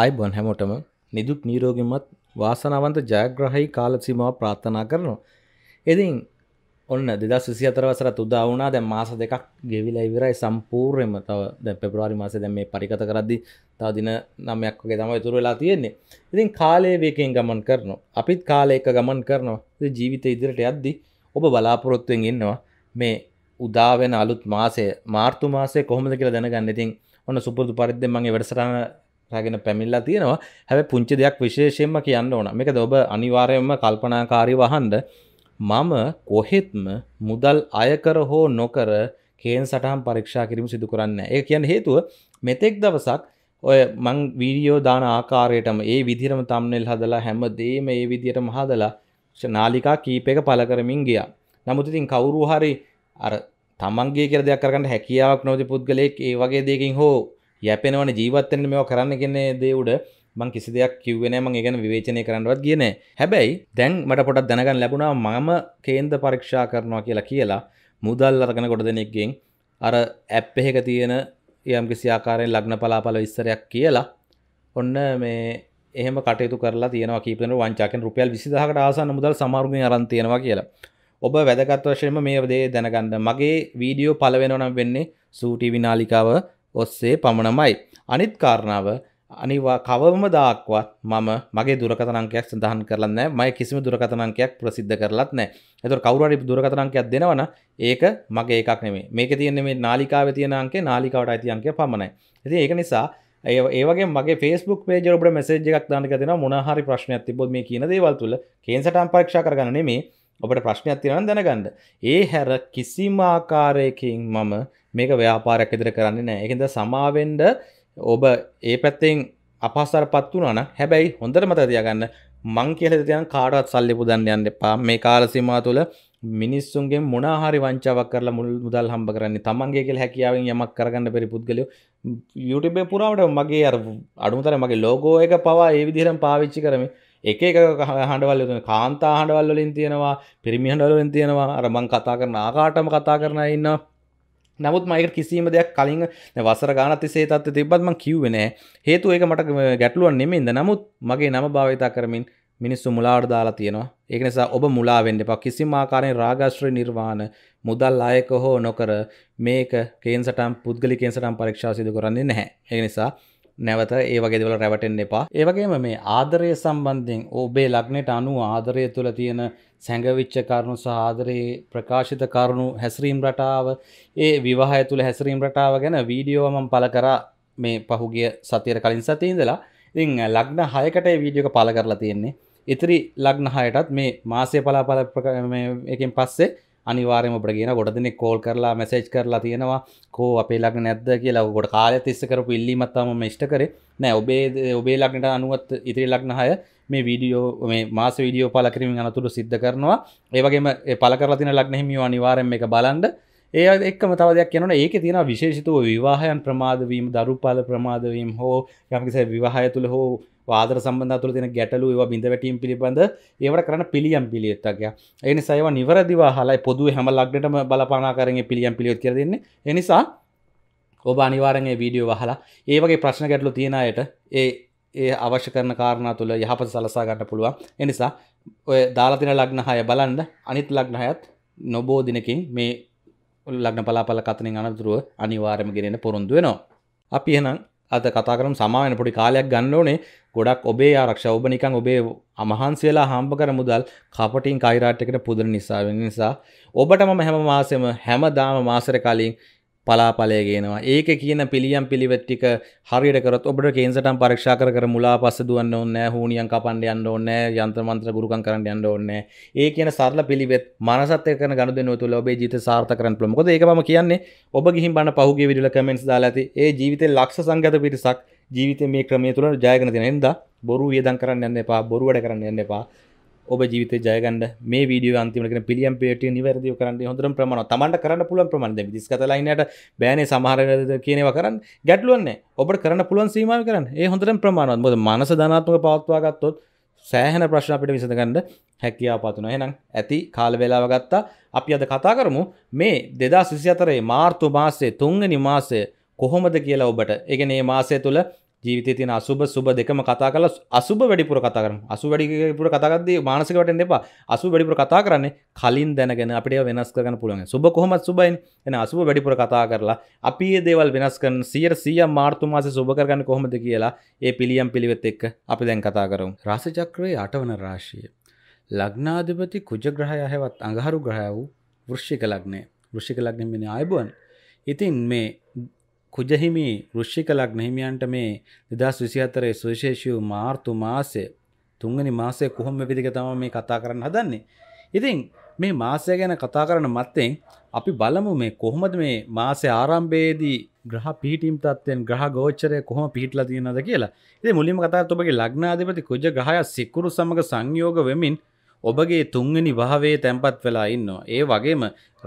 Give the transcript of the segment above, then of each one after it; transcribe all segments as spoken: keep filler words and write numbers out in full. ආයුබෝවන් හැමෝටම නිදුක් නිරෝගීමත් වාසනාවන්ත ජයග්‍රහී කාල සීමාව ප්‍රාර්ථනා කරනවා. ඉතින් ඔන්න දෙදාස් විසිහතර වසරත් උදා වුණා. දැන් මාස දෙකක් ගෙවිලා ඉවරයි සම්පූර්ණයෙන්ම. තව දැන් පෙබරවාරි මාසේ දැන් මේ පරිගත කරද්දී තව දින නවයක් වගේ තමයි ඉතුරු වෙලා තියෙන්නේ. ඉතින් කාලය වේගයෙන් ගමන් කරනවා. අපිත් කාලය එක ගමන් කරනවා. ඉතින් ජීවිතේ ඉදිරියට යද්දී ඔබ බලාපොරොත්තු වෙමින් ඉන්නවා මේ උදා වෙන අලුත් මාසය මාර්තු මාසය කොහොමද කියලා දැනගන්න. ඉතින් ඔන්න සුපුරුදු පරිද්දෙන් මම මේ වැඩසටහන රැගෙන පැමිණලා තියෙනවා. හැබැයි පුංචි දෙයක් විශේෂයෙන්ම කියන්න ඕන. මේකද ඔබ අනිවාර්යයෙන්ම කල්පනාකාරීව අහන්න. මම කොහෙත්ම මුදල් අය කර හෝ නොකර කේන් සටහන් පරීක්ෂා කිරීම සිදු කරන්නේ නැහැ. ඒක කියන්නේ හේතුව මෙතෙක් දවසක් ඔය මං වීඩියෝ දාන ආකාරයටම ඒ විදිහටම thumbnail හදලා හැමදේම ඒ විදිහටම හදලා නාලිකා කීපයක පළ කරමින් ගියා. නමුත් ඉතින් කවුරු හරි අර තමන්ගේ කියලා දෙයක් කරගන්න හැකියාවක් නැති පුද්ගලයෙක් ඒ වගේ දෙයකින් හෝ යැපෙනවනේ ජීවත් වෙන්න මේවා කරන්න කියන දේ උඩ මම කිසි දෙයක් කිව්වේ නැහැ. මම ඒ ගැන විවේචනය කරන්නවත් ගියේ නැහැ. හැබැයි දැන් මට පොඩක් දැනගන්න ලැබුණා මම කේන්ද්‍ර පරීක්ෂා කරනවා කියලා කියලා මුදල් අරගෙන කොට දෙනෙක්ගෙන් අර ඇප් එකක තියෙන යම් කිසි ආකාරයෙන් ලග්න පලාපල විස්තරයක් කියලා ඔන්න මේ එහෙම කටයුතු කරලා තියෙනවා. කීප දෙනෙක් වංචාවෙන් රුපියල් විසිදහකට ආසන්න මුදල් සමහරුගෙන් අරන් තියෙනවා කියලා. ඔබ වැදගත් වශයෙන්ම මේ දේ දැනගන්න. මගේ වීඩියෝ පළ වෙනව නම් වෙන්නේ සූ ටී වී නාලිකාව ඔස්සේ පමණමයි. අනිත් කාරණාව අනිවා කවමදාක්වත් මම මගේ දුරකථන අංකයක් සඳහන් කරලා නැහැ. මම කිසිම දුරකථන අංකයක් ප්‍රසිද්ධ කරලත් නැහැ. ඒතකොට කවුරු හරි දුරකථන අංකයක් දෙනවනම් ඒක මගේ එකක් නෙමෙයි. මේකේ තියෙන මේ නාලිකාවේ තියෙන අංකේ නාලිකාවට අයිති අංකය පමණයි. ඉතින් ඒක නිසා ඒ ඒ වගේම මගේ Facebook page වල ඔබට message එකක් දාන්න කියලා දෙනවා. මොනවා හරි ප්‍රශ්නයක් තිබ්බොත් මේ කියන දේවල් තුල කේන්සටම් පරීක්ෂා කරගන්න නෙමෙයි. ඔබට ප්‍රශ්නයක් තියෙනවා දැනගන්න. ඒ හැර කිසිම ආකාරයකින් මම මේක ව්‍යාපාරයක් විදිහට කරන්නේ නැහැ. ඒකෙන්ද සමාවෙන්න ඔබ ඒ පැත්තෙන් අපහසුතාවපත් වුණා නම් හැබැයි හොඳට මතක තියාගන්න මං කියලා හිතන කාටවත් සල්ලි පුදන්න යන්න එපා. මේ කාල සීමාව තුළ මිනිස්සුන්ගෙන් මොනවා හරි වංචාවක් කරලා මුදල් හම්බ කරන්නේ තමන්ගේ කියලා හැකියාවෙන් යමක් කරගන්න බැරි පුද්ගලයෝ YouTube එකේ පුරාවට මගේ අර අඩුමතරේ මගේ logo එක පවා ඒ විදිහටම පාවිච්චි කරමින් එක එක හඬවල් වලින් කාන්තා හඬවල් වලින් තියෙනවා පිරිමි හඬවල් වලින් තියෙනවා අර මං කතා කරන ආකාරයටම කතා කරන අය ඉන්නවා. නමුත් මම ඒකට කිසිම දෙයක් කලින් දැන් වසර ගානක් තිස්සේ තත්ත්වෙ තිබ්බත් මං කිව්වේ නෑ. හේතුව ඒක මට ගැටලුවක් නෙමෙයිද. නමුත් මගේ නම භාවිතා කරමින් මිනිස්සු මුලාවට දාලා තියෙනවා. ඒක නිසා ඔබ මුලා වෙන්න එපා. කිසිම ආකාරයෙන් රාගශ්‍රී නිර්වාණ මුදල් ආයක හෝ නොකර මේක කේන්සටම් පුද්ගලික කේන්සටම් පරීක්ෂා සිදු කරන්නේ නැහැ. ඒ නිසා නැවත ඒ වගේ දේවල් රැවටෙන්න එපා. ඒ වගේම මේ ආදරය සම්බන්ධයෙන් ඔබේ ලග්නයට අනුව ආදරය තුළ තියෙන සැඟවිච්ච කරුණු සහ ආදරයේ ප්‍රකාශිත කරුණු හැසිරීම් රටාව, ඒ විවාහය තුළ හැසිරීම් රටාව ගැන වීඩියෝව මම පළ කරා මේ පහුගිය සතියේ කලින් සතියේ ඉඳලා. ඉතින් ලග්න හයකට මේ වීඩියෝ එක පළ කරලා තියෙන්නේ. ඉතින් ලග්න හයටත් මේ මාසයේ පලාපල මේ එකෙන් පස්සේ අනිවාර්යයෙන්ම අපිට කියන කොට දෙනෙක් කෝල් කරලා මැසේජ් කරලා තියෙනවා කෝ අපේ ලග්න නැද්ද කියලා. කොට කාලය තිස්සේ කරපු ඉල්ලීමක් තමයි මම ඉෂ්ට කරේ. නෑ ඔබේ ඔබේ ලග්නට අනුවත් ඉතිරි ලග්න හය මේ වීඩියෝ මේ මාස වීඩියෝ පළ කිරීමෙන් අනතුරු සිද්ධ කරනවා. ඒ වගේම ඒ පළ කරලා තියෙන ලග්න හිමියෝ අනිවාර්යයෙන් මේක බලන්න. ඒ එක්කම තව දෙයක් කියනවනේ ඒකේ තියෙනවා විශේෂිතව විවාහයන් ප්‍රමාද වීම, දරුපාල ප්‍රමාද වීම හෝ යම්කිසි විවාහය තුළ හෝ ආදර සම්බන්ධතා තුළ තියෙන ගැටලු ඒවා බිඳ වැටීම් පිළිබඳ ඒවට කරන පිළියම් පිළියෙත්ක්. ඒ නිසා ඒවා නිවැරදිව අහලා පොදුවේ හැම ලග්නටම බලපානාකාරයෙන් පිළියම් පිළියෙත් කියලා දෙන්නේ. ඒ නිසා ඔබ අනිවාර්යෙන් මේ වීඩියෝ අහලා ඒ වගේ ප්‍රශ්න ගැටලු තියෙන අයට ඒ ඒ අවශ්‍ය කරන කාරණා තුළ යහපත සලසා ගන්න පුළුවන්. ඒ නිසා ඔය දාලා තියෙන ලග්න හය බලන්න. අනිත් ලග්න හයත් නොබෝ දිනකින් මේ ලග්න පලාපල කතනින් අනතුරුව අනිවාර්යෙන්ම ගෙනෙන්න පොරොන්දු වෙනවා. අපි එහෙනම් අද කතා කරමු සමාවෙන පොඩි කාලයක් ගන්න ඕනේ. ගොඩක් ඔබේ ආරක්ෂාව ඔබ නිකන් ඔබේ අමහන්සියලා හම්බ කර මුදල් කපටින් කයිරාට් එකට පුදන නිසා වෙන නිසා ඔබට මම හැම මාසෙම හැමදාම මාසෙට කලින් පලාපලය ගේනවා. ඒකේ කියන පිළියම් පිළිවෙත් ටික හරියට කරොත් ඔබට කේන්සටම් පරීක්ෂා කර කර මුලා පස්සේ දුවන්න ඕනේ නැහැ. හුණියන් කපන්න යන්න ඕනේ නැහැ. යන්ත්‍ර මන්ත්‍ර ගුරුකම් කරන්න යන්න ඕනේ නැහැ. ඒ කියන සරල පිළිවෙත් මනසත් එක්ක කරන ගනුදෙනුව තුළ ඔබේ ජීවිතය සාර්ථක කරන්න පුළුවන්. මොකද ඒක මම කියන්නේ ඔබ ගිහින් බලන පහුගිය වීඩියෝ වල කමෙන්ට්ස් දාලා ඇති. ඒ ජීවිතේ ලක්ෂ සංගත පිටසක් ජීවිතේ මේ ක්‍රමයේ තුල ජයගෙන තියෙන හින්දා බොරු වියදම් කරන්න යන්න එපා. බොරු වැඩ කරන්න යන්න එපා. ඔබ ජීවිතේ ජය ගන්න මේ වීඩියෝ අන්තිමට කියන පිළියම් පිළිවෙත් නිවැරදිව කරන්න හොඳටම ප්‍රමාණවත්. තමන්ට කරන්න පුළුවන් ප්‍රමාණය දැන් විදිස්කත ලයින් එකට බෑනේ සමහර කියන ඒවා කරන්න ගැටලුවක් නැහැ. ඔබට කරන්න පුළුවන් සීමාවෙ කරන්න. ඒ හොඳටම ප්‍රමාණවත්. මොකද මනස ධනාත්මක පවත්වා ගත්තොත් සෑහෙන ප්‍රශ්න අපිට විසඳ ගන්න හැකියාව පතුනවා. එහෙනම් ඇති කාල වේලාව ගත්තා. අපි අද කතා කරමු මේ දෙදාස් විසිහතරේ මාර්තු මාසයේ තුන්වෙනි මාසය කොහොමද කියලා ඔබට. ඒ කියන්නේ මේ මාසය තුළ ජීවිතේ තියෙන අසුබ සුබ දෙකම කතා කරලා අසුබ වැඩිපුර කතා කරමු. අසුබ වැඩිපුර කතා කරද්දී මානසික වටෙන්න එපා. අසුබ වැඩිපුර කතා කරන්නේ කලින් දැනගෙන අපිට ඒවා වෙනස් කරගන්න පුළුවන්. සුබ කොහොමද සුබයිනේ. එහෙනම් අසුබ වැඩිපුර කතා කරලා අපි මේ දේවල් වෙනස් කරන සීයට සීයක් මාර්තු මාසේ සුබ කරගන්න කොහොමද කියලා ඒ පිළියම් පිළිවෙත් එක්ක අපි දැන් කතා කරමු. රාශිචක්‍රයේ අටවන රාශිය ලග්නාධිපති කුජ ග්‍රහය හැවත් අඟහරු ග්‍රහය වූ වෘශ්චික ලග්නය. වෘශ්චික ලග්නෙ මෙන්න ආයබෝන්. ඉතින් මේ කුජහිමි වෘශ්චික ලග්න හිමියන්ට මේ දෙදාස් විසි හතරේ සුවිශේෂී මාර්තු මාසේ තුන්වෙනි මාසේ කොහොම විදිහට තමයි මේ කතා කරන්න හදන්නේ. ඉතින් මේ මාසය ගැන කතා කරන මත්තෙන් අපි බලමු මේ කොහොමද මේ මාසේ ආරම්භයේදී ග්‍රහ පිහිටීම් තත්ත්වයෙන් ග්‍රහ ගෝචරය කොහොම පිහිටලා තියෙනවද කියලා. ඉතින් මුලින්ම කතා කරත් ඔබගේ ලග්නාධිපති කුජ ග්‍රහය සිකුරු සමග සංයෝග වෙමින් ඔබගේ තුන්වෙනි භාවයේ තැන්පත් වෙලා ඉන්නවා. ඒ වගේම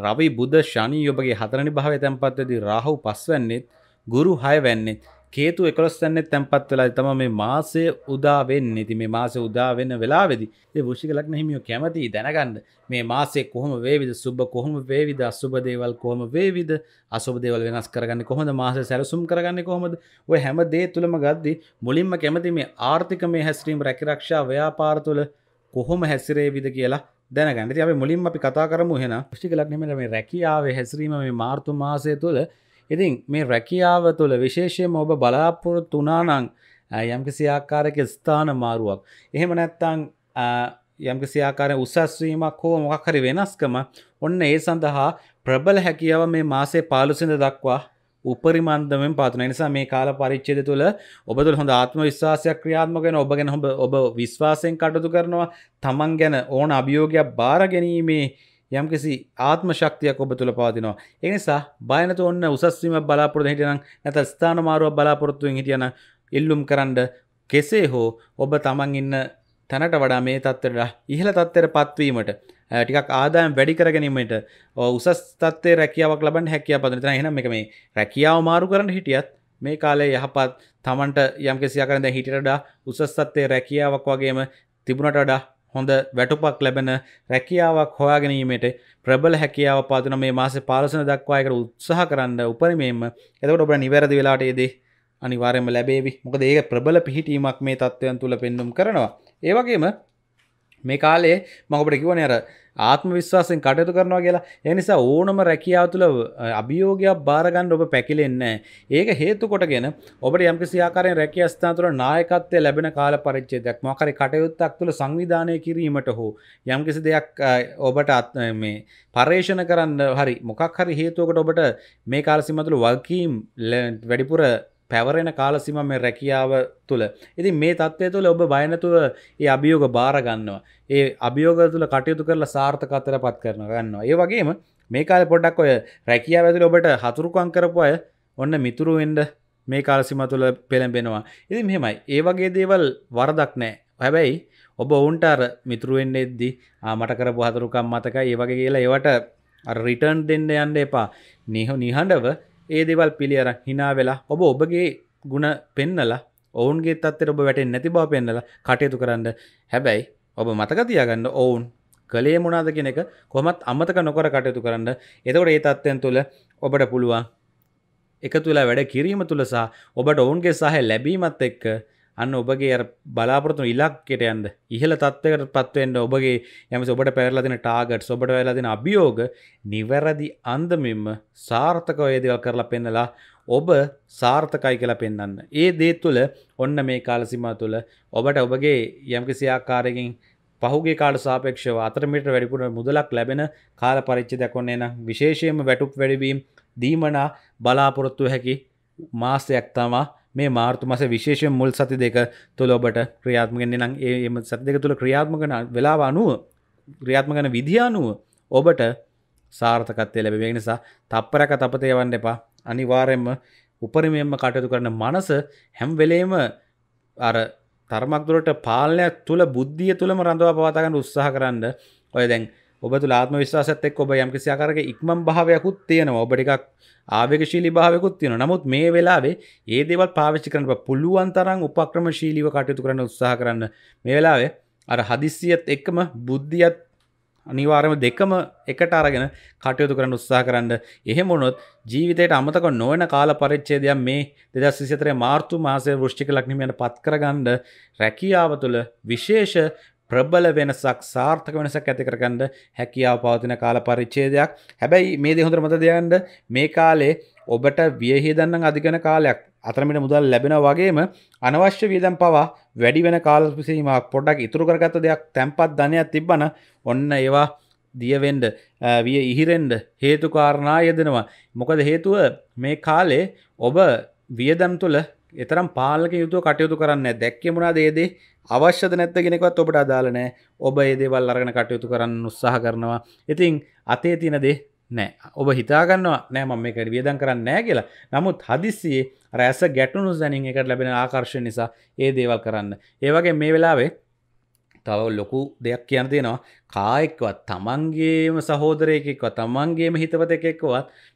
රවි බුධ ශනි ඔබගේ හතරවෙනි භාවයේ තැන්පත් වෙදී රාහු පස්වැන්නෙත් ගුරු හයවැන්නෙත් කේතු එකොළොස්වැන්නෙත් තැන්පත් වෙලා තමයි මේ මාසය උදා වෙන්නේ. ඉතින් මේ මාසය උදා වෙන වෙලාවේදී මේ වෘශ්චික ලග්න හිමියෝ කැමැති දැනගන්න මේ මාසයේ කොහොම වේවිද, සුබ කොහොම වේවිද, අසුබ දේවල් කොහොම වේවිද, අසුබ දේවල් වෙනස් කරගන්නේ කොහොමද, මාසය සැලසුම් කරගන්නේ කොහොමද, ඔය හැම දේ තුලම ගද්දි මුලින්ම කැමැති මේ ආර්ථිකමය හැසිරීම, රැකිරක්ෂා, ව්‍යාපාර තුල කොහොම හැසිරේවිද කියලා දැනගන්න. ඉතින් අපි මුලින්ම අපි කතා කරමු එහෙනම් වෘශ්චික ලග්නෙ මෙල මේ රැකියාවේ හැසිරීම මේ මාර්තු මාසය තුළ. ඉතින් මේ රැකියාව තුළ විශේෂයෙන්ම ඔබ බලාපොරොත්තු වුණා නම් යම්කිසි ආකාරයක ස්ථාන මාරුවක්, එහෙම නැත්නම් යම්කිසි ආකාරයේ උසස් වීමක් හෝ මොකක් හරි වෙනස්කම, ඔන්න ඒ සඳහා ප්‍රබල හැකියාව මේ මාසේ පහළොව වෙනිදා දක්වා උපරිමන්දමෙන් පාතුන. ඒ නිසා මේ කාල පරිච්ඡේදය තුළ ඔබ තුළ හොඳ ආත්ම විශ්වාසයක් ක්‍රියාත්මක වෙන, ඔබ ගැන ඔබ විශ්වාසයෙන් කටයුතු කරනවා, තමන් ගැන ඕන අභියෝගයක් බාර ගැනීමේ යම්කිසි ආත්ම ශක්තියක් ඔබ තුළ පවතිනවා. ඒ නිසා බය නැතුව ඔන්න උසස් වීමක් බලාපොරොත්තු හිටියනම්, නැත්නම් ස්ථාන මාරුවක් බලාපොරොත්තු වෙමින් හිටියනම්, ඉල්ලුම් කරන්න කෙසේ හෝ ඔබ තමන් ඉන්න තැනට වඩා මේ තත්ත්වයට ඉහළ තත්ත්වයට පත්වීමට ටිකක් ආදායම් වැඩි කර ගැනීමට උසස් තත්ත්වයේ රැකියාවක් ලබන්න හැකියාව පදන. එතන එහෙනම් මේක මේ රැකියාව මාරු කරන්න හිටියත් මේ කාලේ යහපත් Tamanට යම්කිසි ආකාරයෙන් දැන් හිටියට වඩා උසස් තත්ත්වයේ රැකියාවක් වගේම තිබුණට වඩා හොඳ වැටුපක් ලැබෙන රැකියාවක් හොයා ගැනීමට ප්‍රබල හැකියාව පදන මේ මාසේ පහළොව වෙනිදා දක්වා ඒකට උත්සාහ කරන්න උපරිමයෙන්ම. එතකොට ඔබට නිවැරදි වෙලාවට ඒ දේ අනිවාර්යයෙන්ම ලැබේවි. මොකද ඒක ප්‍රබල පිහිටීමක් මේ තත්ත්වයන් තුල පෙන්눔 කරනවා. ඒ වගේම මේ කාලේ මම ඔබට කියවනේ අර ආත්ම විශ්වාසයෙන් කටයුතු කරනවා කියලා. ඒ නිසා ඕනම රැකියාව තුළ අභියෝගයක් බාර ගන්න ඔබ පැකිලෙන්නේ නැහැ. ඒක හේතු කොටගෙන ඔබට යම්කිසි ආකාරයෙන් රැකියා ස්ථාන තුළ නායකත්වය ලැබෙන කාල පරිච්ඡේදයක්, මොකක් හරි කටයුත්තක් තුළ සංවිධානය කිරීමට හෝ යම්කිසි දෙයක් ඔබට මේ පරිශන කරන්න හරි මොකක් හරි හේතුවකට ඔබට මේ කාල සීමාව තුළ වගකීම් වැඩිපුර පැවරෙන කාලසීම මේ රැකියාව තුළ. ඉතින් මේ தත්ත්වය තුළ ඔබ බය නැතුව ඒ අභියෝග බාර ගන්නවා. ඒ අභියෝග තුළ කටයුතු කරලා සාර්ථකත්වයටපත් කරනවා ගන්නවා. ඒ වගේම මේ කාලේ පොඩ්ඩක් ඔය රැකියාව ඇතුළේ ඔබට හතුරුකම් කරපු අය ඔන්න මිතුරු වෙන්න මේ කාලසීම තුළ පෙළඹෙනවා. ඉතින් මෙහෙමයි. ඒ වගේ දේවල් වරදක් නැහැ. හැබැයි ඔබ වුන්ට අර මිතුරු වෙන්නේද්දී ආ මට කරපු හතුරුකම් මතකයි ඒ වගේ කියලා ඒවට අර රිටර්න් දෙන්න යන්න එපා. නිහඬව ඒ දේවල් පිළියර hina වෙලා ඔබ ඔබගේ ಗುಣ පෙන්නලා ඔවුන්ගේ තත්ත්වයට ඔබ වැටෙන්නේ නැති බව පෙන්නලා කටයුතු කරන්න. හැබැයි ඔබ මතක තියාගන්න ඔවුන් කලේ මොනවාද කියන එක කොහොමත් අමතක නොකර කටයුතු කරන්න. එතකොට මේ තත්ත්වයන් තුළ ඔබට පුළුවන් එකතු වෙලා වැඩ කිරීම තුළ සහ ඔබට ඔවුන්ගේ සහය ලැබීමත් එක්ක අන්න ඔබගේ අර බලාපොරොත්තු ඉලක්කයට යන්න, ඉහළ තත්ත්වයකටපත් වෙන්න, ඔබගේ යම්ස ඔබට පැවරලා දෙන ටාගට්ස්, ඔබට වැයලා දෙන අභියෝග නිවැරදි අන්දමින්ම සාර්ථකව ඒ දේවල් කරලා පෙන්නලා ඔබ සාර්ථකයි කියලා පෙන්වන්න. ඒ දේ තුළ ඔන්න මේ කාල සීමාව තුළ ඔබට ඔබගේ යම්කිසි ආකාරයකින් පහුගිය කාලට සාපේක්ෂව හතර මීටර වැඩිපුර මුදලක් ලැබෙන කාල පරිච්ඡේදයක් ඔන්න එන විශේෂයෙන්ම වැටුප් වැඩිවීම දීමනා බලාපොරොත්තු හැකි මාසයක් තමයි මේ මාර්තු මාසේ විශේෂයෙන් මුල් සති දෙක තුළ ඔබට ක්‍රියාත්මක වෙන්නේ. නම් ඒ මේ සති දෙක තුළ ක්‍රියාත්මක වෙන වෙලාව අනුව ක්‍රියාත්මක වෙන විදිය අනුව ඔබට සාර්ථකත්වය ලැබෙයි. ඒ නිසා තප්පරයක තපතේ යවන්න එපා. අනිවාර්යයෙන්ම උපරිමයෙන්ම කටයුතු කරන මනස හැම වෙලේම අර තරමක් දුරට පාලනය තුළ බුද්ධිය තුළම රඳවා පවත්වා ගන්න උත්සාහ කරන්න. ඔය දැන් ඔබ තුළ ආත්ම විශ්වාසයත් එක්ක ඔබ යම්කිසි ආකාරයක ඉක්මන් භාවයකුත් තියෙනවා. ඔබ ටිකක් ආවේගශීලී භාවයකුත් තියෙනවා. නමුත් මේ වෙලාවේ මේ දේවල් පාවිච්චි කරන්න පුළුවන් තරම් උපක්‍රමශීලීව කටයුතු කරන්න උත්සාහ කරන්න. මේ වෙලාවේ අර හදිස්සියත් එක්කම බුද්ධියත් අනිවාර්යයෙන්ම දෙකම එකට අරගෙන කටයුතු කරන්න උත්සාහ කරන්න. එහෙම වුණොත් ජීවිතයට අමතක නොවන කාල පරිච්ඡේදයක් මේ දෙදහස් විසිහතරේ මාර්තු මාසයේ වෘශ්චික ලග්නයට පත් කරගන්න රැකියාව තුළ විශේෂ ප්‍රබල වෙනසක් සාර්ථක වෙනසක් ඇති කරගන්න හැකියාව පවතින කාල පරිච්ඡේදයක්. හැබැයි මේ දේ හොඳට මතක තියාගන්න, මේ කාලේ ඔබට වියහිදන් නම් අධිකන කාලයක් අතරමිට මුදල් ලැබෙනා වගේම අනවශ්‍ය වියදම් පවා වැඩි වෙන කාල සීමාවක් පොඩ්ඩක් ඉතුරු කරගත්ත දෙයක් තැම්පත් ධනයක් තිබ්බන ඔන්න ඒවා දිය වෙන්න විය ඉහිරෙන්න හේතු කාරණා යෙදෙනවා. මොකද හේතුව මේ කාලේ ඔබ වියදම් තුල එතරම් පාලක යුතුව කටයුතු කරන්නේ නැහැ. දැක්කේ මොනවාද ඒ දේ අවශ්‍යද නැද්ද කියන එකවත් ඔබට අදාළ නැහැ. ඔබ මේ දේවල් අරගෙන කටයුතු කරන්න උත්සාහ කරනවා. ඉතින් අතේ තියෙන දේ නෑ ඔබ හිතා ගන්නවා නෑ මම මේක වියදම් කරන්නේ නෑ කියලා. නමුත් හදිස්සියේ අර ඇස ගැටුණු දැනින් එකට ලැබෙන ආකර්ෂණ නිසා ඒ දේවල් කරන්න. ඒ වගේ මේ වෙලාවේ තව ලොකු දෙයක් කියන්න දෙනවා. කායිකවත් තමන්ගේම සහෝදරයෙක්වත් තමන්ගේම හිතවතෙක්වත්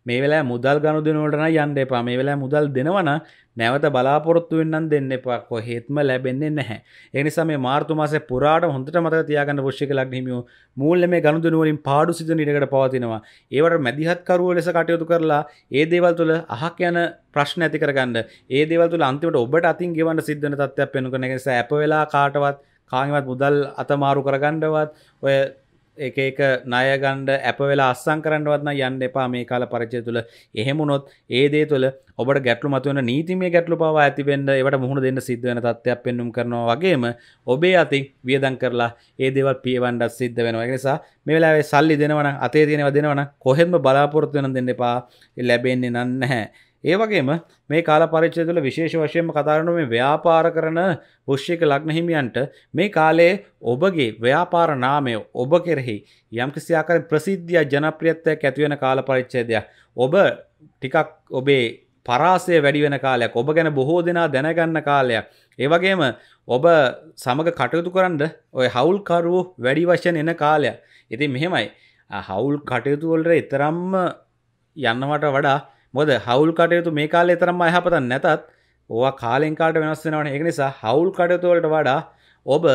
මේ වෙලාවේ මුදල් ගනුදෙනු වලට නම් යන්න එපා. මේ වෙලාවේ මුදල් දෙනවා නම් නැවත බලාපොරොත්තු වෙන්නම් දෙන්න එපා. කොහෙත්ම ලැබෙන්නේ නැහැ. ඒ නිසා මේ මාර්තු මාසේ පුරාට හොඳට මතක තියාගන්න වෘශ්චික ලග්න හිමියෝ මූල්‍ය මේ ගනුදෙනු වලින් පාඩු සිදෙන ඉඩකට පවතිනවා. ඒවට මැදිහත් කරුවෝ ලෙස කටයුතු කරලා ඒ දේවල් තුළ අහක යන ප්‍රශ්න ඇති කරගන්න. ඒ දේවල් තුළ අන්තිමට ඔබට අතින් ගෙවන්න සිද්ධ වෙන තත්ත්වයක් වෙනු කරන නිසා අප වෙලා කාටවත් කාගෙවත් මුදල් අතමාරු කරගන්නවත් ඔය එක එක ණය ගන්න අප වෙලා අස්සම් කරන්නවත් නම් යන්න එපා මේ කාල පරිච්ඡේදය තුළ. එහෙම වුණොත් ඒ දේ තුළ ඔබට ගැටලු මතුවෙන නීතිමය ගැටලු පවා ඇති වෙන්න ඒවට මුහුණ දෙන්න සිද්ධ වෙන තත්ත්වයක් පෙන්වුම් කරනවා වගේම ඔබේ අතින් වියදම් කරලා ඒ දේවල් පියවන්නත් සිද්ධ වෙනවා. ඒ නිසා මේ වෙලාවේ සල්ලි දෙනවා නම් අතේ තියෙනවා දෙනවා නම් කොහෙත්ම බලාපොරොත්තු වෙන දෙන්න එපා. ඒ ලැබෙන්නේ නැහැ. ඒ වගේම මේ කාල පරිච්ඡේදය තුළ විශේෂ වශයෙන්ම කතා කරන මේ ව්‍යාපාර කරන වෘශ්චික ලග්න හිමියන්ට මේ කාලයේ ඔබගේ ව්‍යාපාර නාමය ඔබ කෙරෙහි යම්කිසි ආකාරයෙන් ප්‍රසිද්ධිය ජනප්‍රියත්වයක් ඇති වෙන කාල පරිච්ඡේදයක්. ඔබ ටිකක් ඔබේ පරාසය වැඩි වෙන කාලයක්, ඔබ ගැන බොහෝ දෙනා දැනගන්න කාලයක්. ඒ වගේම ඔබ සමග කටයුතු කරන්න ඔය හවුල්කරුවෝ වැඩි වශයෙන් එන කාලයක්. ඉතින් මෙහෙමයි හවුල් කටයුතු වලට ඊතරම්ම යන්නවට වඩා මොකද හවුල් කටයුතු මේ කාලේ තරම්ම අයහපත නැතත් ඕවා කාලෙන් කාලට වෙනස් වෙනවනේ. ඒක නිසා හවුල් කටයුතු වලට වඩා ඔබ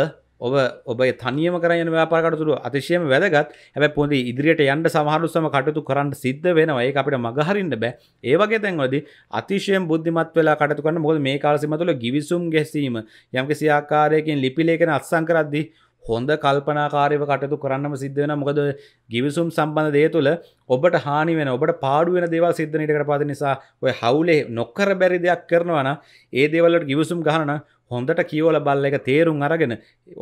ඔබ ඔබේ තනියම කරගෙන යන ව්‍යාපාර කටයුතු අතිශයම වැදගත්. හැබැයි පොඩි ඉදිරියට යන්න සමහරු සම කටයුතු කරන්න සිද්ධ වෙනවා. ඒක අපිට මගහරින්න බෑ. ඒ වගේ තැන්වලදී අතිශයම බුද්ධිමත් වෙලා කටයුතු කරන්න. මොකද මේ කාල සීමාව තුළ givisum ගැසීම යම්කිසි ආකාරයකින් ලිපි ලේඛන අත්සන් කරද්දී හොඳ කල්පනාකාරීව කටයුතු කරන්නම සිද්ධ වෙනවා. මොකද givisum සම්බන්ධ දේ තුළ ඔබට හානි වෙන ඔබට පාඩු වෙන දේවල් සිද්ධ වෙන ඉඩකට පාදින නිසා ඔය හවුලේ නොකර බැරි දෙයක් කරනවා නම් ඒ දේවල් වලට givisum ගන්න නම් හොඳට කියවලා බලලා ඒක තේරුම් අරගෙන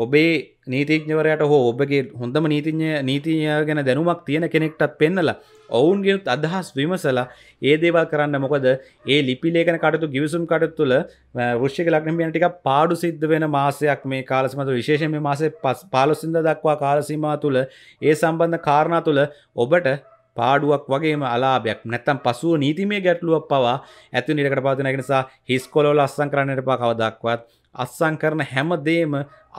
ඔබේ නීතිඥවරයාට හෝ ඔබගේ හොඳම නීතිඥ නීතිඥය ගැන දැනුමක් තියෙන කෙනෙක්ටත් පෙන්නලා ඔවුන්ගෙනුත් අදහස් විමසලා ඒ දේවල් කරන්න. මොකද ඒ ලිපි ලේඛන කටයුතු givisum කටයුතු තුළ වෘශ්චික ලග්න හිමියන් ටිකක් පාඩු සිද්ධ වෙන මාසයක් මේ කාල සීමාව තුළ. විශේෂයෙන් මේ මාසේ පහළොස් වෙනිදා දක්වා කාල සීමාව තුළ ඒ සම්බන්ධ කාරණා තුළ ඔබට පාඩුවක් වගේම අලාභයක් නැත්නම් පසුව නීතිමය ගැටලුවක් පවා ඇති වෙන ඉඩකට පවතින නිසා හිස්කොළ වල අස්සම් කරන්න එපා. කවදාක්වත් අස්සම් කරන හැමදේම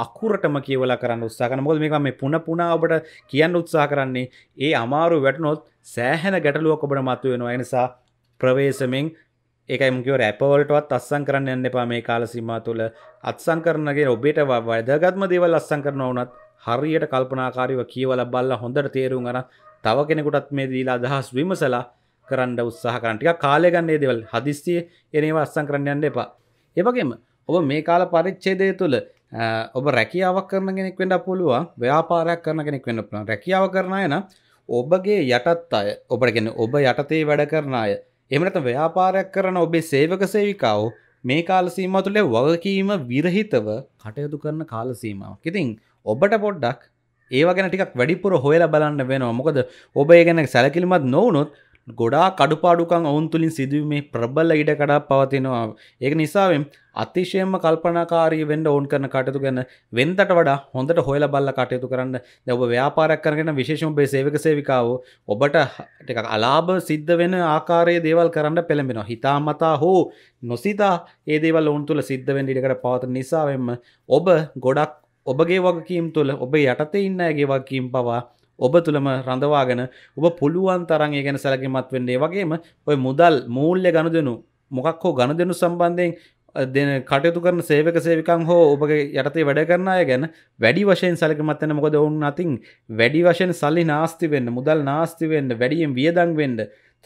අකුරටම කියවලා කරන්න උත්සාහ කරන්න. මොකද මේක මේ පුන පුනා ඔබට කියන්න උත්සාහ කරන්නේ ඒ අමාරු වැටුනොත් සෑහෙන ගැටලුවක් ඔබට මතුවෙනවා. ඒ නිසා ප්‍රවේශමෙන් ඒකයි මම කියවර ඇප වලටවත් අස්සම් කරන්න යන්න එපා. මේ කාල සීමාව තුළ අස්සම් කරනගේ ඔබට වැදගත්ම දේවල් අස්සම් කරනවා වුණත් හරියට කල්පනාකාරීව කියවලා බලලා හොඳට තේරුම් ගන්න. තව කෙනෙකුටත් මේ දීලා අදහස් විමසලා කරන්න උත්සාහ කරන්න. ටිකක් කාලය ගන්න මේ දේවල්. හදිස්සියේ එනේවා අස්සම් කරන්න යන්න එපා. ඒ වගේම ඔබ මේ කාල පරිච්ඡේදය තුළ ඔබ රැකියාවක් කරන කෙනෙක් වෙන්න පුළුවන්, ව්‍යාපාරයක් කරන කෙනෙක් වෙන්න පුළුවන්. රැකියාව කරන අය නම් ඔබගේ යටත් අය, ඔබ කියන්නේ ඔබ යටතේ වැඩ කරන අය. එහෙම නැත්නම් ව්‍යාපාරයක් කරන ඔබේ සේවක සේවිකාවෝ මේ කාල සීමාව තුළ වගකීම විරහිතව කටයුතු කරන කාල සීමාවක්. ඉතින් ඔබට පොඩ්ඩක් ඒවා ගැන ටිකක් වැඩිපුර හොයලා බලන්න වෙනවා. මොකද ඔබ ඒ ගැන සැලකිලිමත් නොවුනොත් ගොඩාක් අඩුපාඩුකම් ඔවුන් තුලින් සිදුවීමේ ප්‍රබල ඉඩකඩක් පවතිනවා. ඒක නිසාවෙන් අතිශයම කල්පනාකාරී වෙන්න ඕන් කරන කටයුතු ගැන වෙනතට වඩා හොඳට හොයලා බලලා කටයුතු කරන්න. දැන් ඔබ ව්‍යාපාරයක් කරගෙන විශේෂම ඔබේ සේවක සේවිකාවෝ ඔබට ටිකක් අලාභ සිද්ධ වෙන ආකාරයේ දේවල් කරන්න පෙළඹෙනවා. හිතාමතා හෝ නොසිතා ඒ දේවල් ඔවුන් තුල සිද්ධ වෙන්න ඉඩකඩ පවතින නිසාවෙන්ම ඔබ ගොඩක් ඔබගේ වගකීම් තුළ ඔබේ යටතේ ඉන්න අයගේ වගකීම් පවා ඔබ තුළම රඳවාගෙන ඔබ පුළුවන් තරම් ඒ ගැන සැලකිලිමත් වෙන්න. ඒ වගේම ඔය මුදල් මූල්‍ය ගනුදෙනු මොකක් හෝ ගනුදෙනු සම්බන්ධයෙන් කටයුතු කරන සේවක සේවිකන් හෝ ඔබගේ යටතේ වැඩ කරන අය ගැන වැඩි වශයෙන් සැලකිලිමත් වෙන්න. මොකද ඔවුන් අතින් වැඩි වශයෙන් සල්ලි නාස්ති වෙන්න, මුදල් නාස්ති වෙන්න, වැඩියෙන් වියදම් වෙන්න,